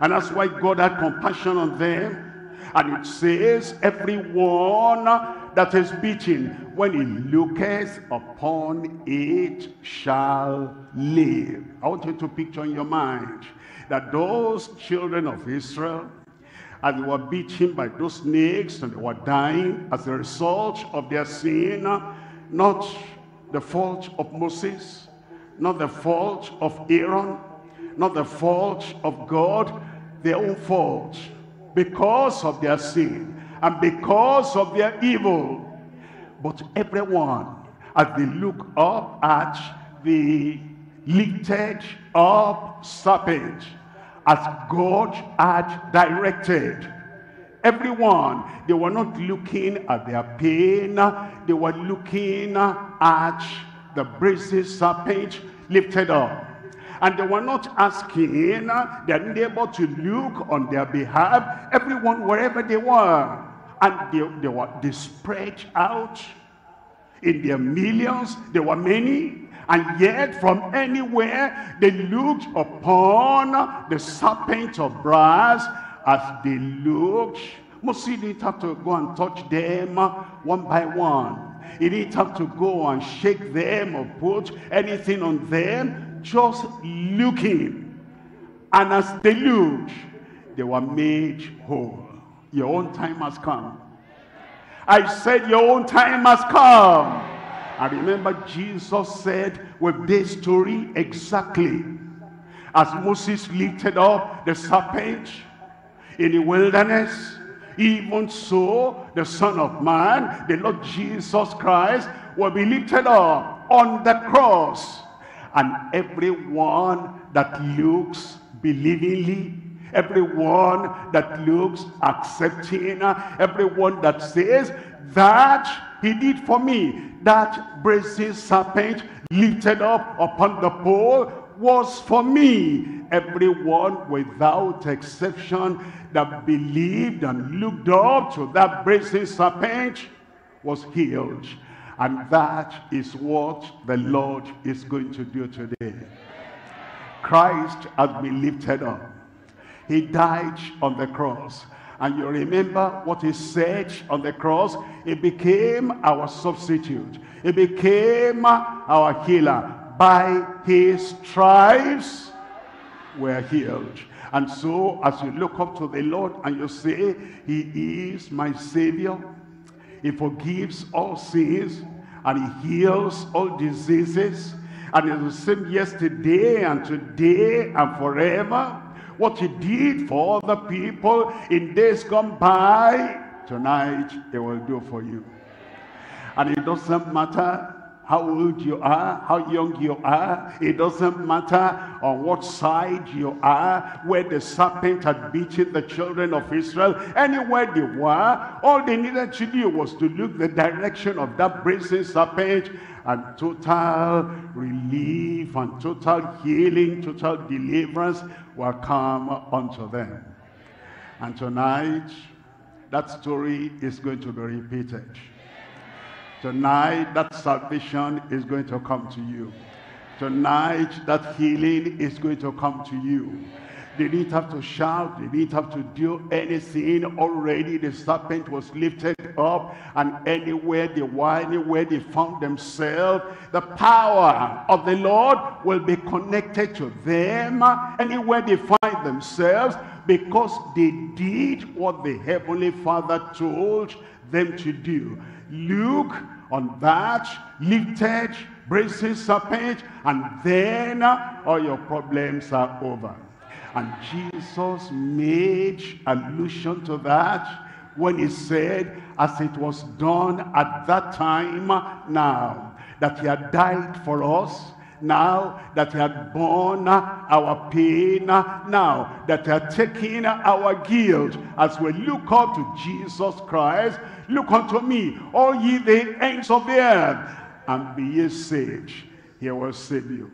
And that's why God had compassion on them. And it says, everyone that is beaten, when he looketh upon it, shall live. I want you to picture in your mind that those children of Israel, as they were beaten by those snakes and they were dying as a result of their sin, not the fault of Moses, not the fault of Aaron, not the fault of God, their own fault. Because of their sin and because of their evil. But everyone, as they look up at the lifted up serpent, as God had directed, everyone, they were not looking at their pain, they were looking at the brazen serpent lifted up. And they were not asking their neighbor to look on their behalf. Everyone, wherever they were. And they spread out in their millions. There were many. And yet from anywhere, they looked upon the serpent of brass. As they looked, Moses didn't have to go and touch them one by one. He didn't have to go and shake them or put anything on them. Just looking, and as they looked, they were made whole. Your own time has come. I said your own time has come. I remember Jesus said with this story exactly, as Moses lifted up the serpent in the wilderness, even so the Son of Man, the Lord Jesus Christ, will be lifted up on the cross. And everyone that looks believingly, everyone that looks accepting, everyone that says that he did for me, that brazen serpent lifted up upon the pole was for me. Everyone without exception that believed and looked up to that brazen serpent was healed. And that is what the Lord is going to do today. Christ has been lifted up. He died on the cross. And you remember what he said on the cross. He became our substitute. He became our healer. By his stripes we're healed. And so as you look up to the Lord and you say, he is my Savior, he forgives all sins, and he heals all diseases, and it's the same yesterday and today and forever. What he did for other people in days gone by, tonight he will do for you. And it doesn't matter how old you are, how young you are. It doesn't matter on what side you are, where the serpent had beaten the children of Israel. Anywhere they were, all they needed to do was to look the direction of that brazen serpent, and total relief and total healing, total deliverance will come unto them. And tonight, that story is going to be repeated. Tonight, that salvation is going to come to you. Tonight, that healing is going to come to you. They didn't have to shout. They didn't have to do anything. Already the serpent was lifted up, and anywhere they were, anywhere they found themselves, the power of the Lord will be connected to them anywhere they find themselves, because they did what the Heavenly Father told them to do. Look on that lifted brazen serpent, and then all your problems are over. And Jesus made allusion to that when he said, as it was done at that time, now that he had died for us, now that he had borne our pain, now that he had taken our guilt, as we look up to Jesus Christ, look unto me, all ye the ends of the earth, and be ye saved. He will save you.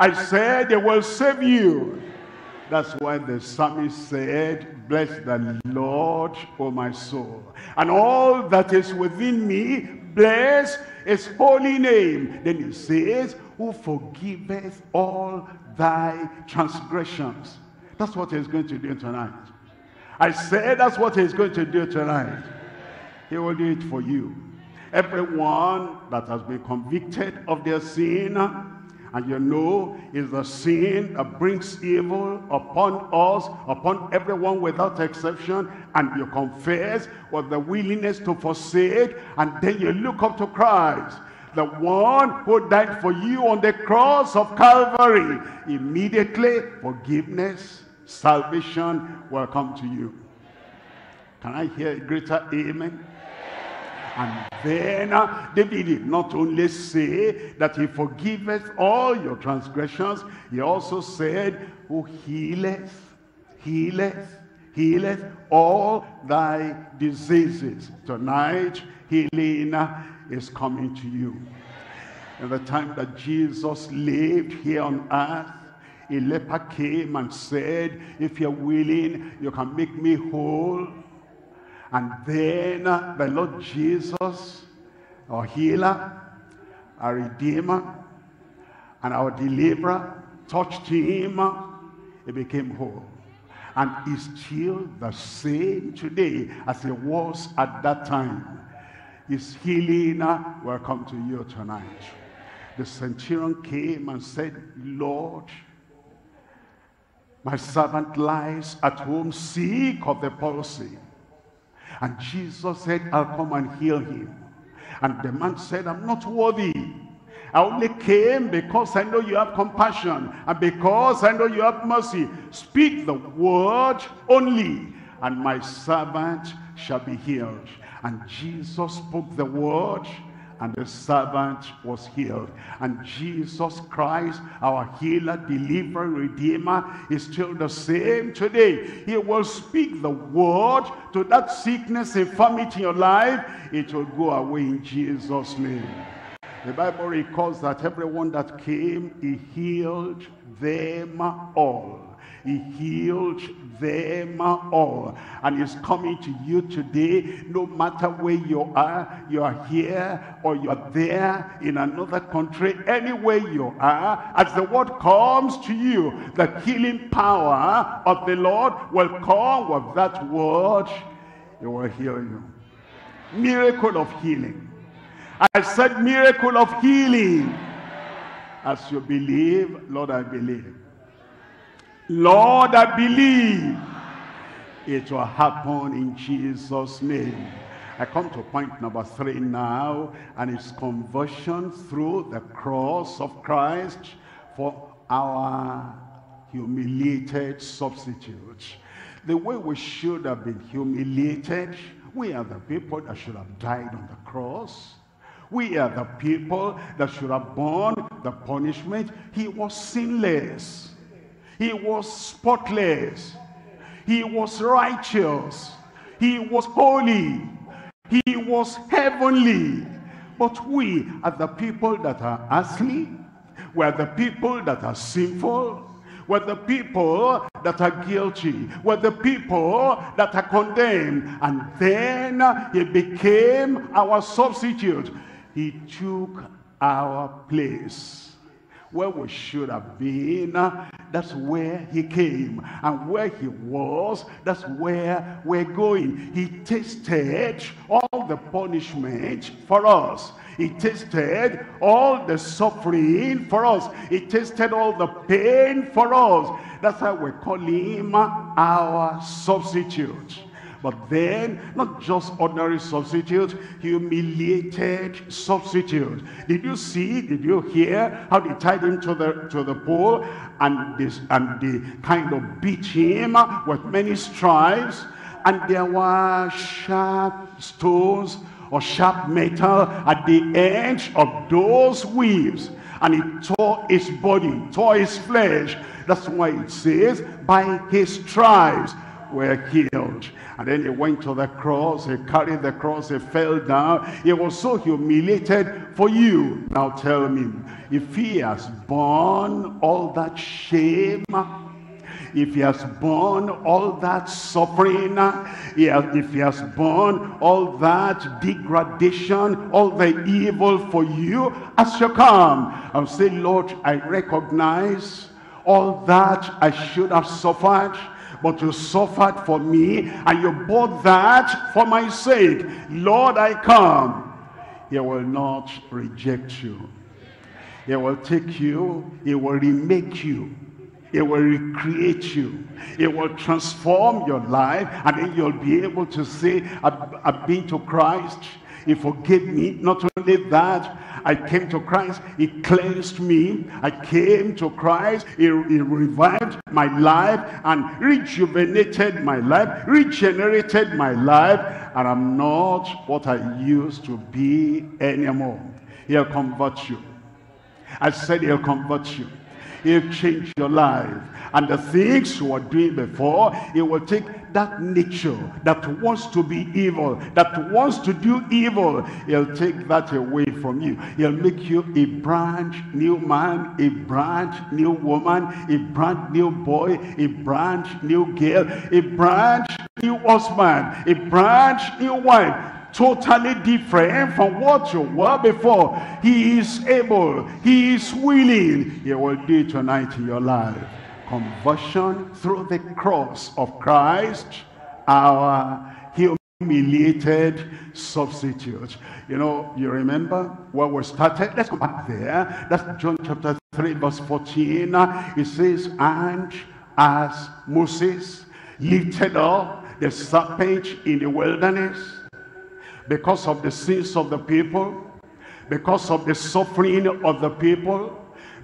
I said, he will save you. That's why the psalmist said, bless the Lord, O my soul, and all that is within me, bless his holy name. Then he says, who forgiveth all thy transgressions. That's what he's going to do tonight. I said that's what he's going to do tonight. He will do it for you. Everyone that has been convicted of their sin, and you know is the sin that brings evil upon us, upon everyone without exception, and you confess with the willingness to forsake, and then you look up to Christ, the one who died for you on the cross of Calvary. Immediately forgiveness, salvation will come to you. Can I hear a greater amen? And then David did not only say that he forgiveth all your transgressions, he also said, who healeth all thy diseases. Tonight, healing is coming to you. In the time that Jesus lived here on earth, a leper came and said, if you're willing, you can make me whole. And then the Lord Jesus, our healer, our redeemer, and our deliverer, touched him. He became whole. And he's still the same today as he was at that time. His healing will come to you tonight. The centurion came and said, Lord, my servant lies at home sick of the palsy. And Jesus said, I'll come and heal him. And the man said, I'm not worthy. I only came because I know you have compassion, and because I know you have mercy. Speak the word only, and my servant shall be healed. And Jesus spoke the word, and the servant was healed. And Jesus Christ, our healer, deliverer, redeemer, is still the same today. He will speak the word to that sickness, infirmity in your life. It will go away in Jesus' name. The Bible records that everyone that came, he healed them all. He healed them all. And it's coming to you today. No matter where you are here or you are there in another country, anywhere you are, as the word comes to you, the healing power of the Lord will come with that word. It will heal you. Miracle of healing. I said miracle of healing. As you believe, Lord, I believe. Lord, I believe. It will happen in Jesus' name. I come to point number 3 now, and it's conversion through the cross of Christ for our humiliated substitute. The way we should have been humiliated, we are the people that should have died on the cross. We are the people that should have borne the punishment. He was sinless. He was spotless. He was righteous. He was holy. He was heavenly. But we are the people that are earthly. We are the people that are sinful. We're the people that are guilty. We're the people that are condemned. And then he became our substitute. He took our place. Where we should have been, that's where he came. And where he was, that's where we're going. He tasted all the punishment for us. He tasted all the suffering for us. He tasted all the pain for us. That's why we call him our substitute. But then, not just ordinary substitute, humiliated substitute. Did you see? Did you hear how they tied him to the pole and they kind of beat him with many stripes? And there were sharp stones or sharp metal at the edge of those whips. And it tore his body, tore his flesh. That's why it says, by his stripes were healed. And then he went to the cross, he carried the cross, he fell down. He was so humiliated for you. Now tell me, if he has borne all that shame, if he has borne all that suffering, if he has borne all that degradation, all the evil for you, as you come, I'll say, Lord, I recognize all that I should have suffered, but you suffered for me, and you bore that for my sake. Lord, I come. He will not reject you. He will take you. He will remake you. It will recreate you. It will transform your life. And then you'll be able to say, I've been to Christ. He forgave me. Not only that, I came to Christ. He cleansed me. I came to Christ. He revived my life and rejuvenated my life, regenerated my life. And I'm not what I used to be anymore. He'll convert you. I said he'll convert you. He'll change your life. And the things you were doing before, it will take that nature that wants to be evil, that wants to do evil. He'll take that away from you. He'll make you a brand new man, a brand new woman, a brand new boy, a brand new girl, a brand new husband, a brand new wife. Totally different from what you were before. He is able. He is willing. He will do it tonight in your life. Conversion through the cross of Christ, our humiliated substitute. You know, you remember where we started? Let's go back there. That's John chapter 3 verse 14. It says, and as Moses lifted up the serpent in the wilderness, because of the sins of the people, because of the suffering of the people,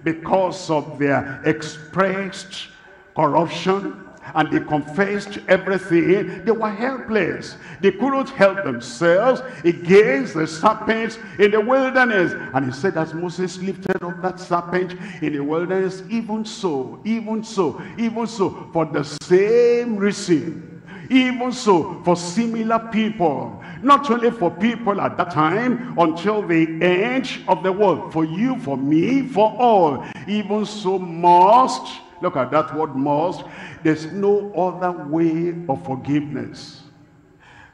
because of their expressed corruption, and they confessed everything, they were helpless. They couldn't help themselves against the serpents in the wilderness. And he said, as Moses lifted up that serpent in the wilderness, even so, even so, even so, for the same reason, even so, for similar people, not only for people at that time, until the end of the world, for you, for me, for all, even so must Look at that word must. There's no other way of forgiveness.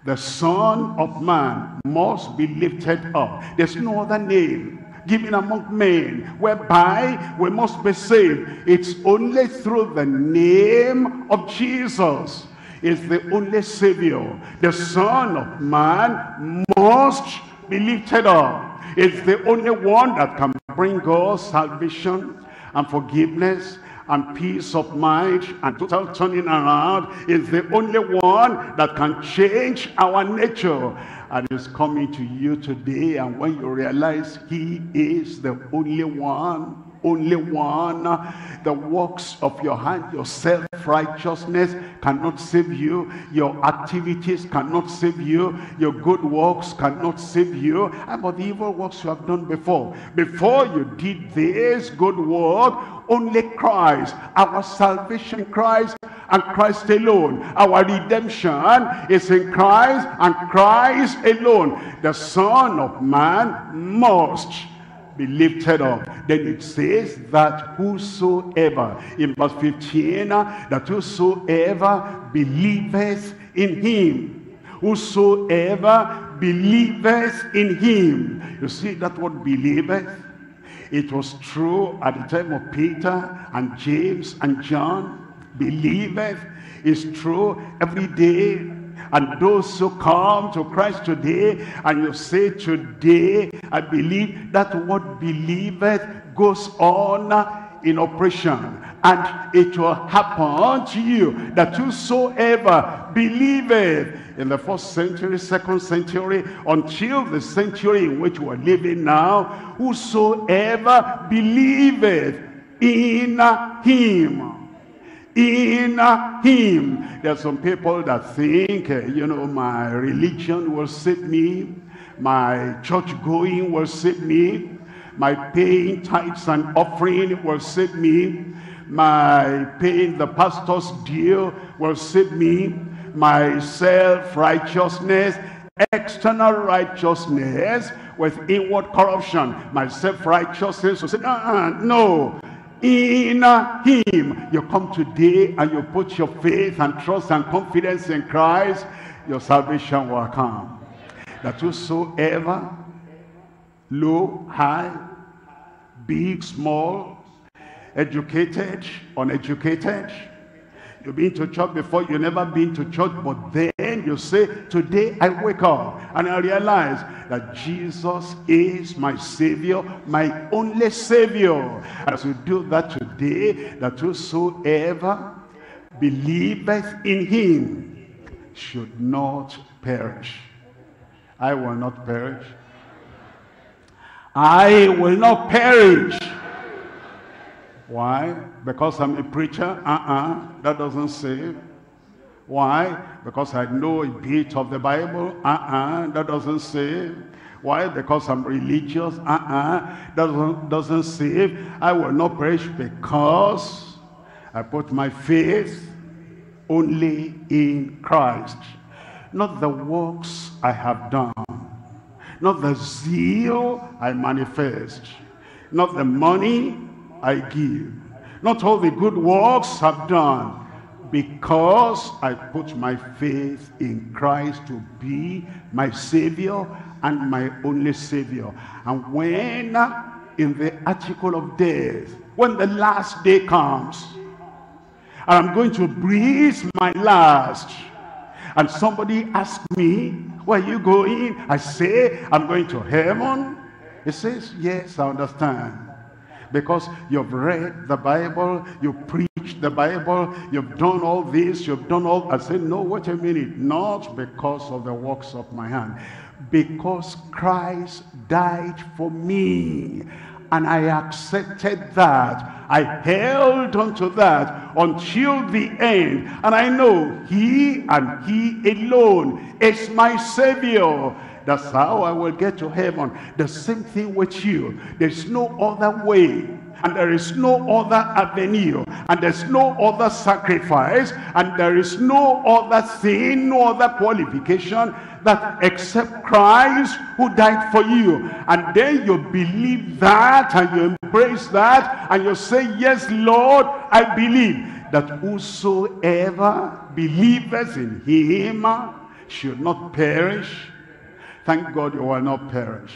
The Son of Man must be lifted up. There's no other name given among men whereby we must be saved. It's only through the name of Jesus. It's the only Savior. The Son of Man must be lifted up. It's the only one that can bring us salvation and forgiveness and peace of mind and total turning around. Is the only one that can change our nature, and is coming to you today. And when you realize he is the only one, the works of your hand, your self-righteousness cannot save you, your activities cannot save you, your good works cannot save you, and but the evil works you have done before. Before you did this good work, only Christ, our salvation, Christ and Christ alone. Our redemption is in Christ and Christ alone. The Son of Man must be lifted up. Then it says that whosoever, in verse 15, that whosoever believeth in him, whosoever believeth in him. You see that word believeth? It was true at the time of Peter and James and John. Believeth is true every day. And those who come to Christ today, and you say, today I believe, that what believeth goes on in operation, and it will happen to you, that whosoever believeth. In the first century, second century, until the century in which we are living now, whosoever believeth in him. In him. There are some people that think, you know, my religion will save me, my church going will save me, my paying tithes and offering will save me, my paying the pastor's due will save me, my self-righteousness, external righteousness with inward corruption, my self-righteousness will say, no. In him. You come today and you put your faith and trust and confidence in Christ, your salvation will come. That whosoever, low, high, big, small, educated, uneducated, you've been to church before, you've never been to church, but then you say, today I wake up and I realize that Jesus is my Savior, my only Savior. As you do that today, that whosoever believeth in him should not perish. I will not perish. I will not perish. Why? Because I'm a preacher? That doesn't save. Why? Because I know a bit of the Bible? That doesn't save. Why? Because I'm religious? That doesn't save. I will not perish because I put my faith only in Christ. Not the works I have done. Not the zeal I manifest. Not the money I give, not all the good works I've done, because I put my faith in Christ to be my Savior and my only Savior. And when in the article of death, when the last day comes, and I'm going to breathe my last, and somebody asks me, where are you going? I say, I'm going to heaven. He says, yes, I understand. Because you've read the Bible, you preached the Bible, you've done all this, you've done all. I say, no, wait a minute. Not because of the works of my hand. Because Christ died for me. And I accepted that. I held on to that until the end. And I know he and he alone is my Savior. That's how I will get to heaven. The same thing with you. There's no other way. and there is no other avenue, and there's no other sacrifice, and there is no other sin, no other qualification, that except Christ who died for you. And then you believe that, and you embrace that, and you say, yes, Lord, I believe that whosoever believeth in him should not perish. Thank God you will not perish.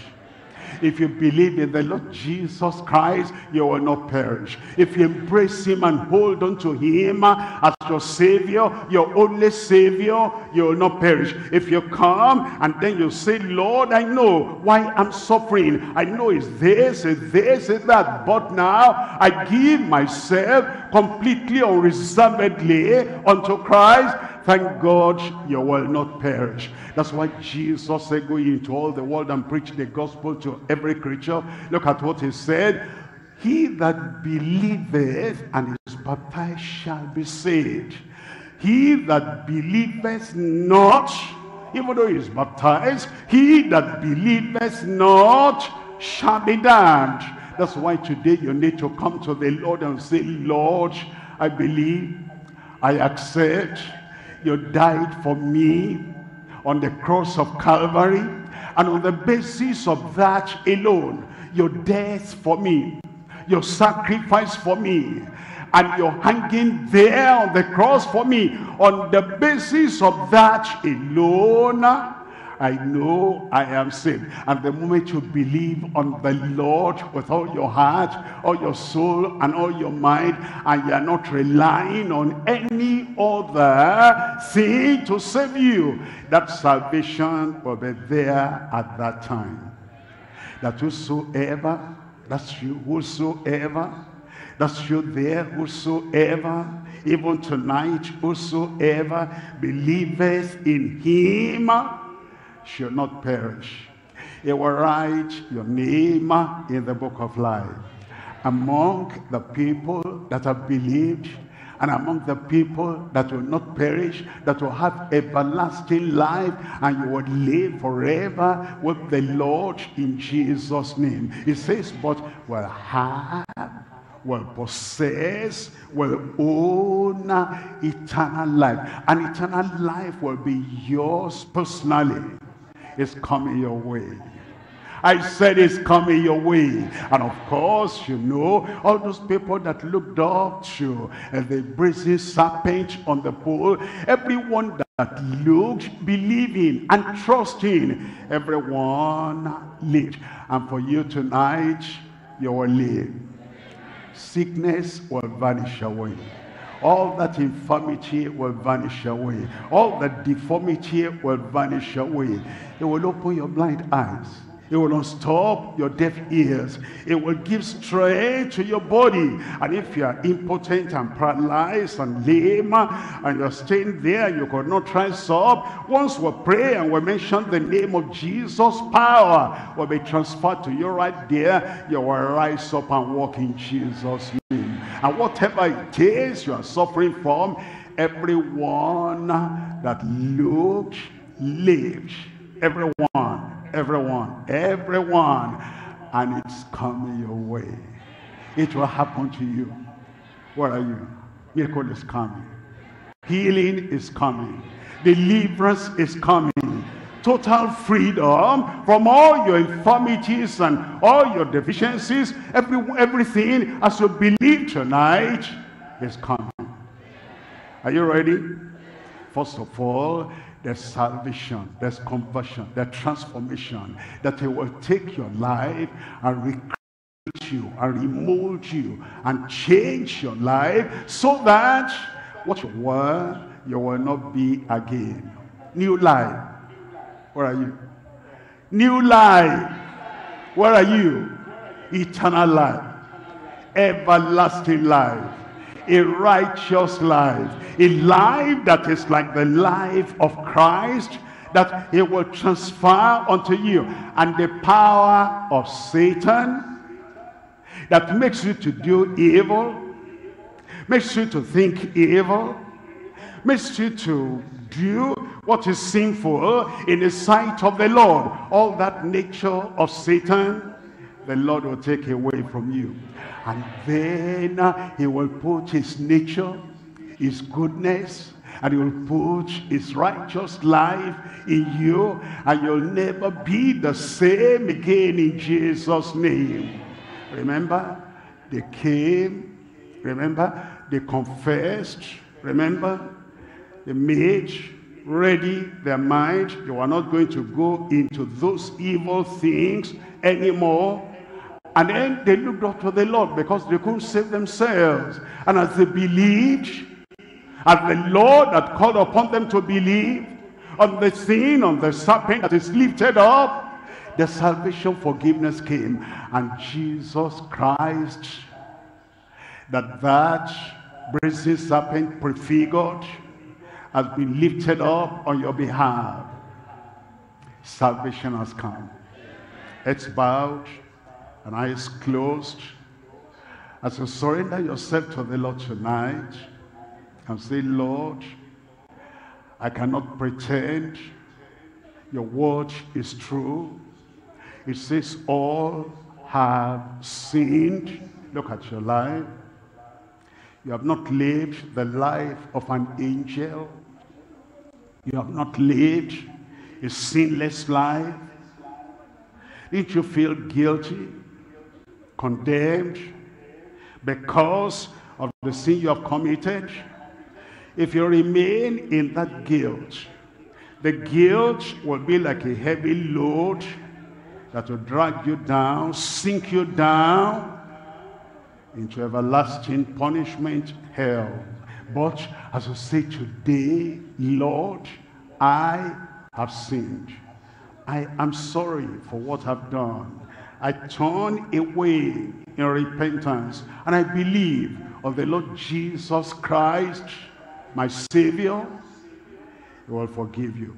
If you believe in the Lord Jesus Christ, you will not perish. If you embrace him and hold on to him as your Savior, your only Savior, you will not perish. If you come and then you say, Lord, I know why I'm suffering. I know it's this, it's this, it's that. But now I give myself completely, unreservedly unto Christ. Thank God you will not perish. That's why Jesus said, go into all the world and preach the gospel to every creature. Look at what he said. He that believeth and is baptized shall be saved. He that believeth not, even though he is baptized, he that believeth not shall be damned. That's why today you need to come to the Lord and say, Lord, I believe, I accept, you died for me on the cross of Calvary, and on the basis of that alone, your death for me, your sacrifice for me, and your hanging there on the cross for me, on the basis of that alone, I know I am saved. And the moment you believe on the Lord with all your heart, all your soul, and all your mind, and you are not relying on any other thing to save you, that salvation will be there at that time. That whosoever, that's you, whosoever, that's you there, whosoever, even tonight, whosoever believeth in him shall not perish. It will write your name in the book of life, among the people that have believed, and among the people that will not perish, that will have everlasting life, and you will live forever with the Lord in Jesus' name. It says, but will have, will possess, will own eternal life. And eternal life will be yours personally. It's coming your way. I said it's coming your way. And of course, you know, all those people that looked up to the brazen serpent on the pole, everyone that looked, believing and trusting, everyone lived. And for you tonight, you will live. Sickness will vanish away. All that infirmity will vanish away. All that deformity will vanish away. It will open your blind eyes. It will unstop your deaf ears. It will give strength to your body. And if you are impotent and paralyzed and lame, and you're staying there, you could not rise up, once we pray and we mention the name of Jesus, power will be transferred to you right there. You will rise up and walk in Jesus' name. And whatever it is you are suffering from, everyone that looked lived. Everyone, and it's coming your way. It will happen to you. Where are you? Miracle is coming. Healing is coming. Deliverance is coming. Total freedom from all your infirmities and all your deficiencies. Everything, as you believe tonight, is coming. Are you ready? First of all, there's salvation, there's conversion, there's transformation, that it will take your life and recreate you and remold you and change your life, so that what you were, you will not be again. New life. Where are you? New life. Where are you? Eternal life. Everlasting life. A righteous life, a life that is like the life of Christ, that he will transfer unto you. And the power of Satan that makes you to do evil, makes you to think evil, makes you to do what is sinful in the sight of the Lord, all that nature of Satan the Lord will take away from you. And then he will put his nature, his goodness, and he will put his righteous life in you, and you'll never be the same again in Jesus' name. Remember, they came. Remember, they confessed. Remember, they made ready their mind. They were not going to go into those evil things anymore. And then they looked up to the Lord because they couldn't save themselves. And as they believed, as the Lord had called upon them to believe on the sin, on the serpent that is lifted up, the salvation forgiveness came. And Jesus Christ, that brazen serpent prefigured, has been lifted up on your behalf. Salvation has come. Heads bowed and eyes closed. As you surrender yourself to the Lord tonight and say, Lord, I cannot pretend. Your word is true. It says all have sinned. Look at your life. You have not lived the life of an angel. You have not lived a sinless life. Didn't you feel guilty, condemned because of the sin you have committed? If you remain in that guilt, the guilt will be like a heavy load that will drag you down, sink you down into everlasting punishment, hell. But as I say today, Lord, I have sinned. I am sorry for what I've done. I turn away in repentance, and I believe on the Lord Jesus Christ, my Savior. He will forgive you.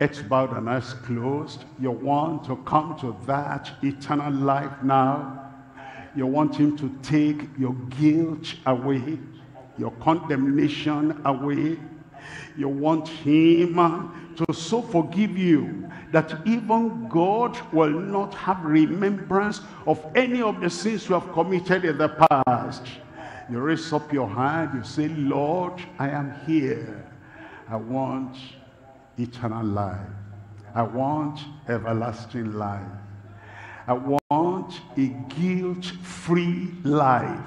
Heads bowed and eyes closed. You want to come to that eternal life now. You want him to take your guilt away, your condemnation away. You want him to so forgive you that even God will not have remembrance of any of the sins you have committed in the past. You raise up your hand, you say, Lord, I am here. I want eternal life. I want everlasting life. I want a guilt-free life.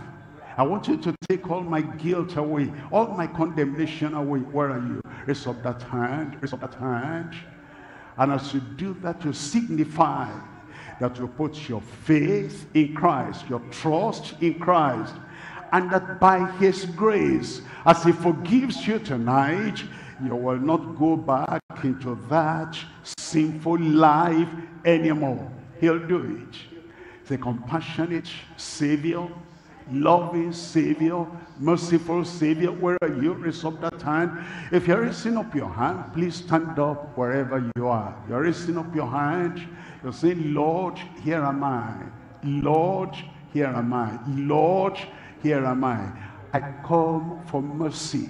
I want you to take all my guilt away, all my condemnation away. Where are you? Raise up that hand, raise up that hand. And as you do that, you signify that you put your faith in Christ, your trust in Christ, and that by his grace, as he forgives you tonight, you will not go back into that sinful life anymore. He'll do it. He's a compassionate Savior, loving Savior, merciful Savior. Where are you? Raise up that hand. If you're raising up your hand, please stand up wherever you are. You're raising up your hand. You're saying, Lord, here am I. Lord, here am I. Lord, here am I. I come for mercy.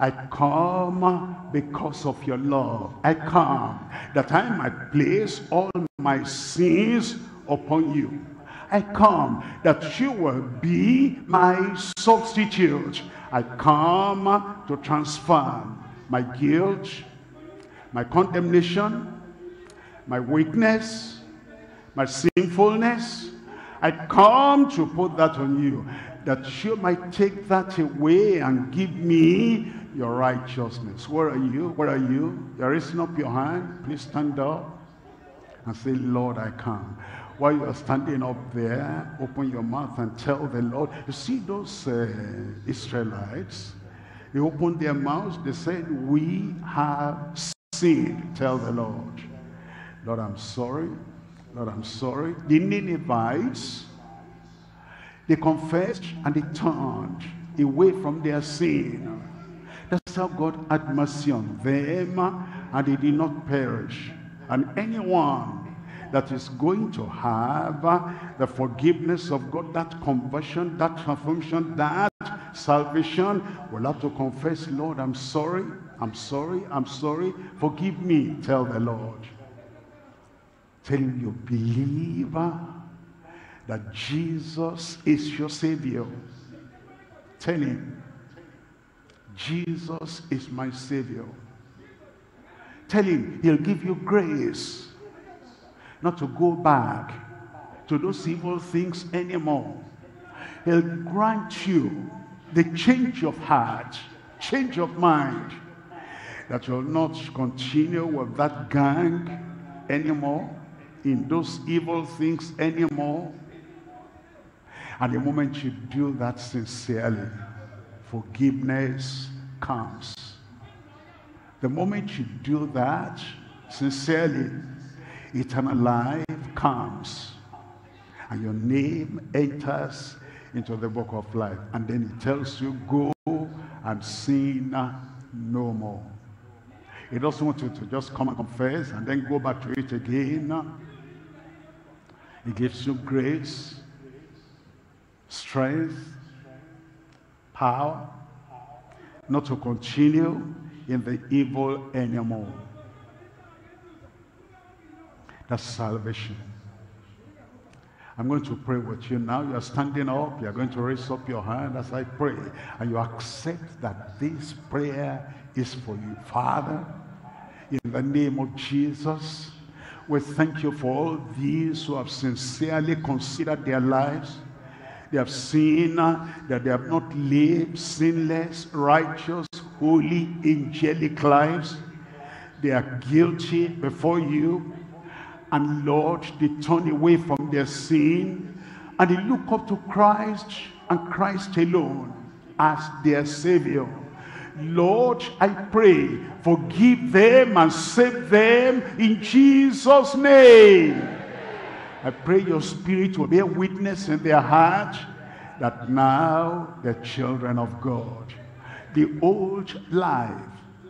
I come because of your love. I come that I might place all my sins upon you. I come that you will be my substitute. I come to transform my guilt, my condemnation, my weakness, my sinfulness. I come to put that on you, that you might take that away and give me your righteousness. Where are you? Where are you? You're raising up your hand. Please stand up and say, Lord, I come. While you're standing up there, open your mouth and tell the Lord. You see those Israelites? They opened their mouths. They said, we have sinned. Tell the Lord. Lord, I'm sorry. Lord, I'm sorry. The Ninevites, they confessed and they turned away from their sin. That's how God had mercy on them, and they did not perish. And anyone that is going to have the forgiveness of God, that conversion, that transformation, that salvation, will have to confess, Lord, I'm sorry, I'm sorry, I'm sorry. Forgive me, tell the Lord. Till you believe that Jesus is your Savior. Tell him, Jesus is my Savior. Tell him, he'll give you grace not to go back to those evil things anymore. He'll grant you the change of heart, change of mind, that you'll not continue with that gang anymore, in those evil things anymore. And the moment you do that sincerely, forgiveness comes. The moment you do that sincerely, eternal life comes. And your name enters into the book of life. And then it tells you, go and sin no more. It doesn't want you to just come and confess and then go back to it again. It gives you grace, strength, power, not to continue in the evil anymore. That's salvation. I'm going to pray with you now. You are standing up. You are going to raise up your hand as I pray. And you accept that this prayer is for you. Father, in the name of Jesus, we thank you for all these who have sincerely considered their lives. They have seen that they have not lived sinless, righteous, holy, angelic lives. They are guilty before you. And Lord, they turn away from their sin and they look up to Christ and Christ alone as their Savior. Lord, I pray, forgive them and save them in Jesus' name. I pray your Spirit will bear witness in their heart that now they're children of God. The old life,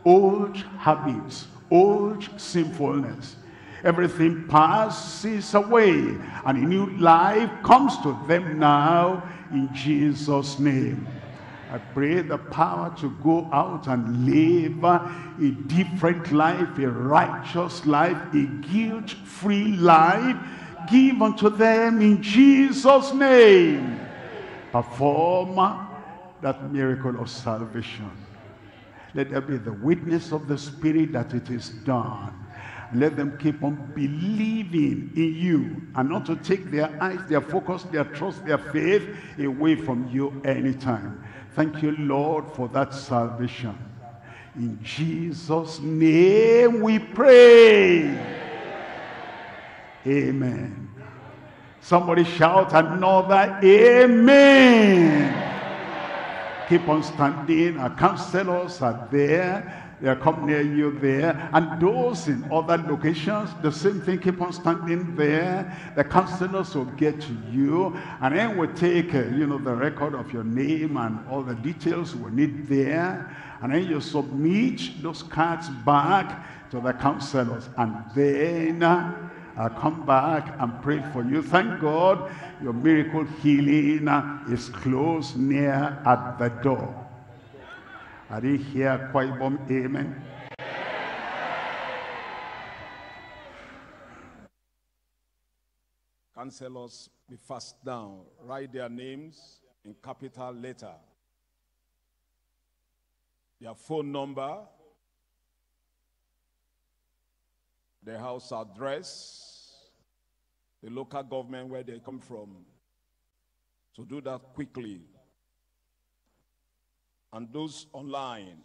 old habits, old sinfulness, everything passes away and a new life comes to them now in Jesus' name. I pray the power to go out and live a different life, a righteous life, a guilt-free life. Give unto them in Jesus' name. Perform that miracle of salvation. Let there be the witness of the Spirit that it is done. Let them keep on believing in you and not to take their eyes, their focus, their trust, their faith away from you anytime. Thank you, Lord, for that salvation. In Jesus' name we pray. Amen. Amen. Somebody shout another amen. Keep on standing. Our counselors are there. They come near you there, and those in other locations, the same thing. Keep on standing there. The counselors will get to you, and then we'll take the record of your name and all the details we need there, and then you submit those cards back to the counselors, and then I'll come back and pray for you. Thank God your miracle healing is close, near, at the door. Are you here, Quaibom? Amen. Counselors, be fast down. Write their names in capital letter. Their phone number. Their house address. The local government where they come from. So do that quickly. And those online,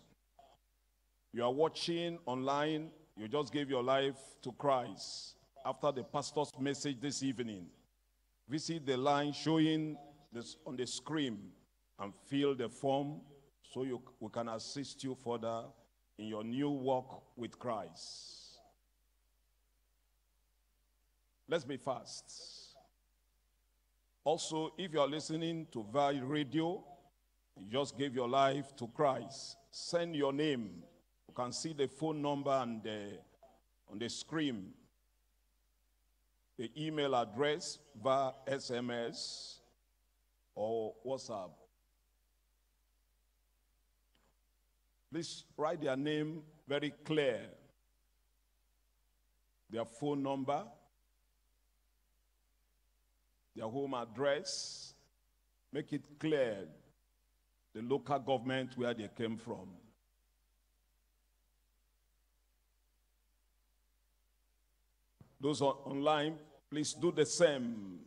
you are watching online, you just gave your life to Christ after the pastor's message this evening. Visit the line showing this on the screen and fill the form so we can assist you further in your new walk with Christ. Let's be fast. Also, if you are listening to via radio, you just gave your life to Christ. Send your name. You can see the phone number and on the screen. The email address via SMS or WhatsApp. Please write their name very clear. Their phone number. their home address, make it clear the local government where they came from. Those online, please do the same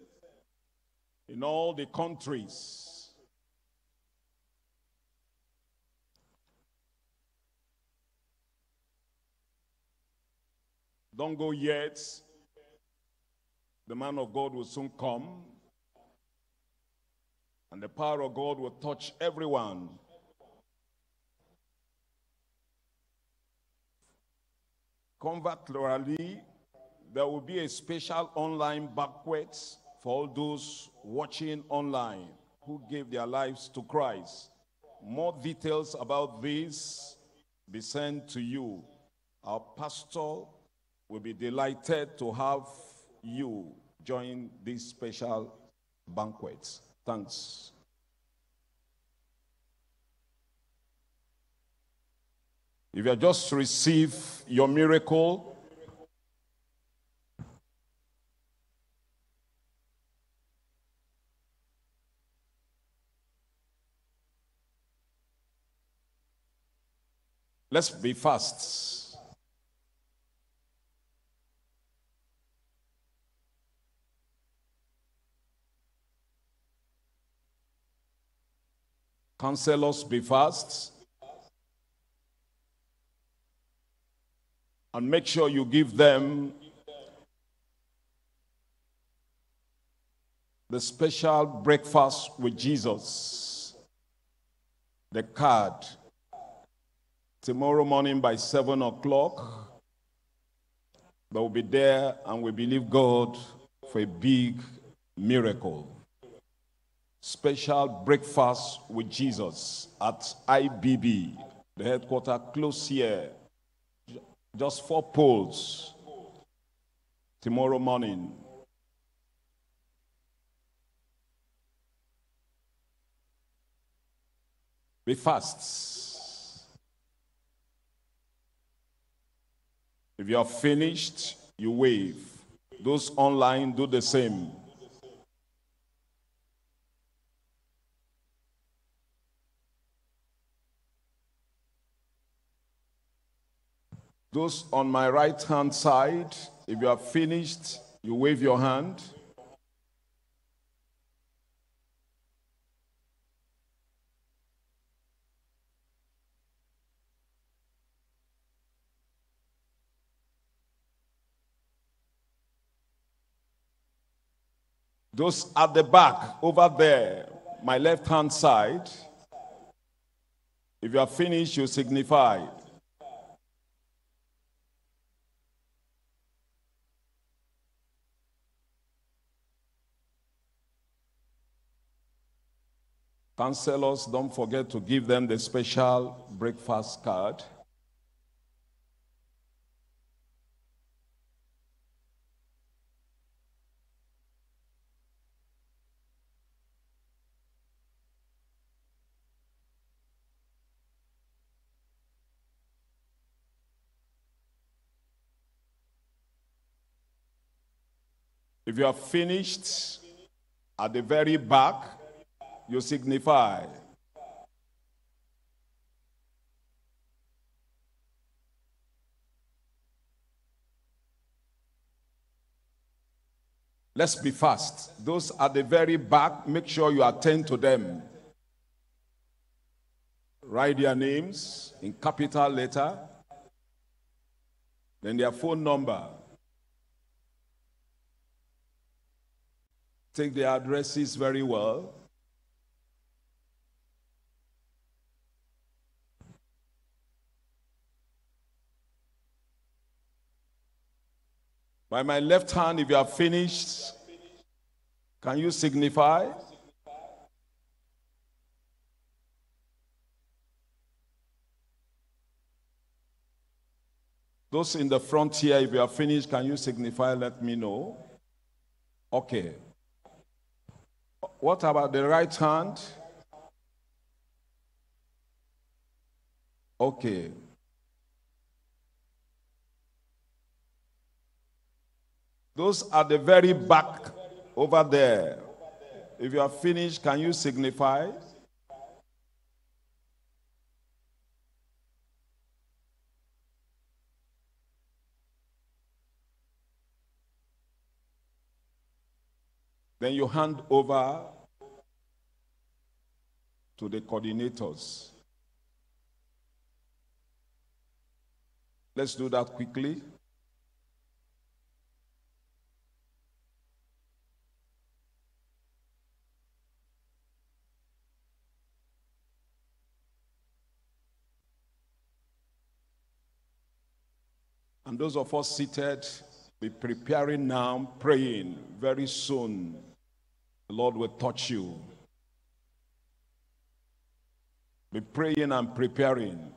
in all the countries. Don't go yet. The man of God will soon come, and the power of God will touch everyone. Convert Lorally. There will be a special online banquet for all those watching online who gave their lives to Christ. More details about this be sent to you. Our pastor will be delighted to have you join this special banquet. Thanks. If you just receive your miracle, let's be fast. Counselors, be fast. And make sure you give them the special breakfast with Jesus, the card. Tomorrow morning by 7 o'clock, they will be there, and we believe God for a big miracle. Special breakfast with Jesus at IBB, the headquarters close here. Just 4 poles tomorrow morning. Be fast. If you are finished, you wave. Those online, do the same. Those on my right-hand side, if you are finished, you wave your hand. Those at the back, over there, my left-hand side, if you are finished, you signify. Counselors, don't forget to give them the special breakfast card. If you are finished, at the very back, you signify. Let's be fast. Those at the very back, make sure you attend to them. Write their names in capital letter, then their phone number. Take the addresses very well. By my left hand, if you are finished, can you signify? Those in the front here, if you are finished, can you signify? Let me know. Okay. What about the right hand? Okay. Those at the very back, over there. If you are finished, can you signify? Then you hand over to the coordinators. Let's do that quickly. And those of us seated, be preparing now, praying. Very soon, the Lord will touch you. Be praying and preparing.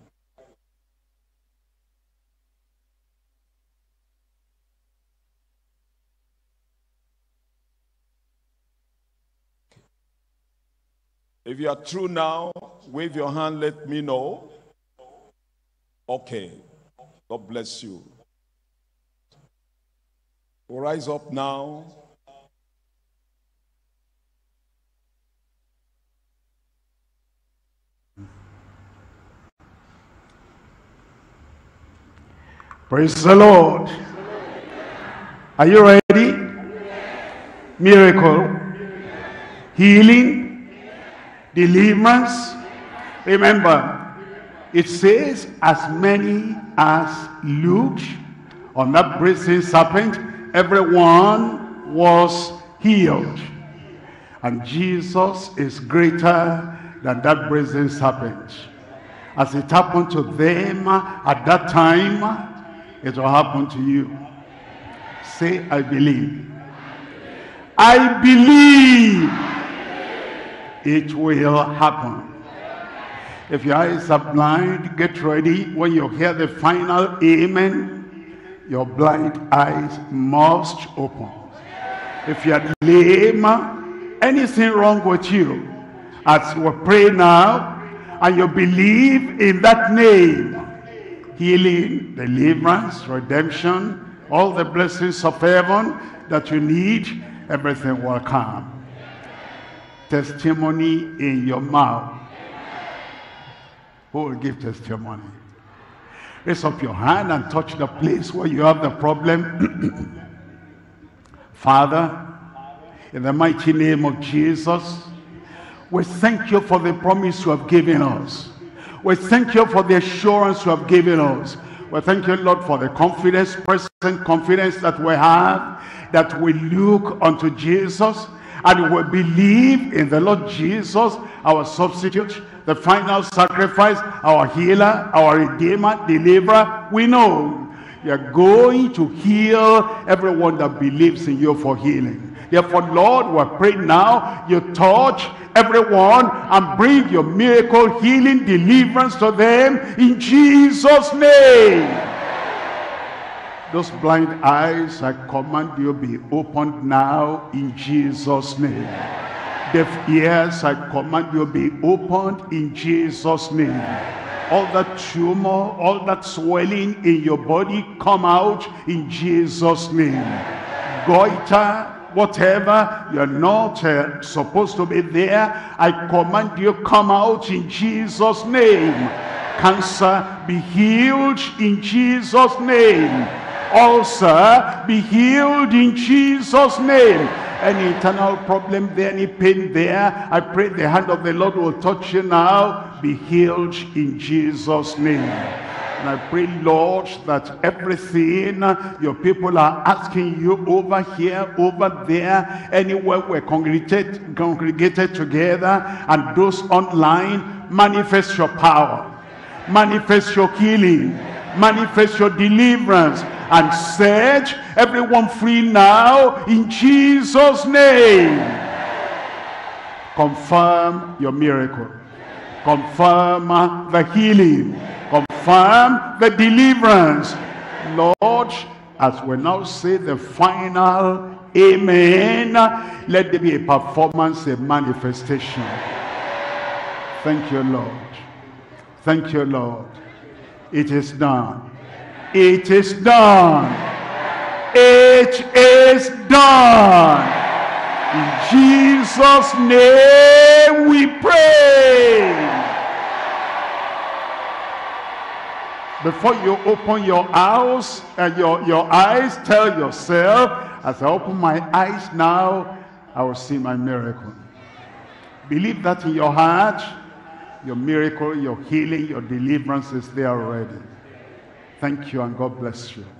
If you are through now, wave your hand, let me know. Okay. God bless you. Rise up now. Praise the Lord. Are you ready? Yes. Miracle. Yes. Healing. Yes. Deliverance. Yes. Remember, it says, as many as looked on that brazen serpent, everyone was healed. And Jesus is greater than that brazen serpent. As it happened to them at that time, it will happen to you. Say, I believe. I believe. I believe. It will happen. If your eyes are blind, get ready. When you hear the final amen, your blind eyes must open. If you are lame, anything wrong with you, as we pray now, and you believe in that name, healing, deliverance, redemption, all the blessings of heaven that you need, everything will come. Testimony in your mouth. Who will give testimony? Raise up your hand and touch the place where you have the problem. Father, in the mighty name of Jesus, we thank you for the promise you have given us. We thank you for the assurance you have given us. We thank you, Lord, for the confidence, present confidence that we have, that we look unto Jesus and we believe in the Lord Jesus, our substitute, the final sacrifice, our healer, our redeemer, deliverer. We know you are going to heal everyone that believes in you for healing. Therefore, Lord, we pray now you touch everyone and bring your miracle, healing, deliverance to them in Jesus' name. Those blind eyes, I command you be opened now in Jesus' name. Deaf ears, I command you be opened in Jesus' name. All that tumor, all that swelling in your body, come out in Jesus' name. Goiter, whatever you're not supposed to be there, I command you come out in Jesus' name. Cancer, be healed in Jesus' name. Ulcer, be healed in Jesus' name. Any internal problem there, any pain there, I pray the hand of the Lord will touch you now. Be healed in Jesus' name. And I pray, Lord, that everything your people are asking you over here, over there, anywhere we're congregated together, and those online, manifest your power, manifest your healing, manifest your deliverance, and set everyone free now in Jesus' name. Confirm your miracle. Confirm the healing. Confirm the deliverance. Lord, as we now say the final amen, let there be a performance, a manifestation. Thank you, Lord. Thank you, Lord. It is done. It is done. It is done. In Jesus' name we pray. Before you open your house and your eyes, tell yourself, as I open my eyes now, I will see my miracle. Believe that in your heart. Your miracle, your healing, your deliverance is there already. Thank you, and God bless you.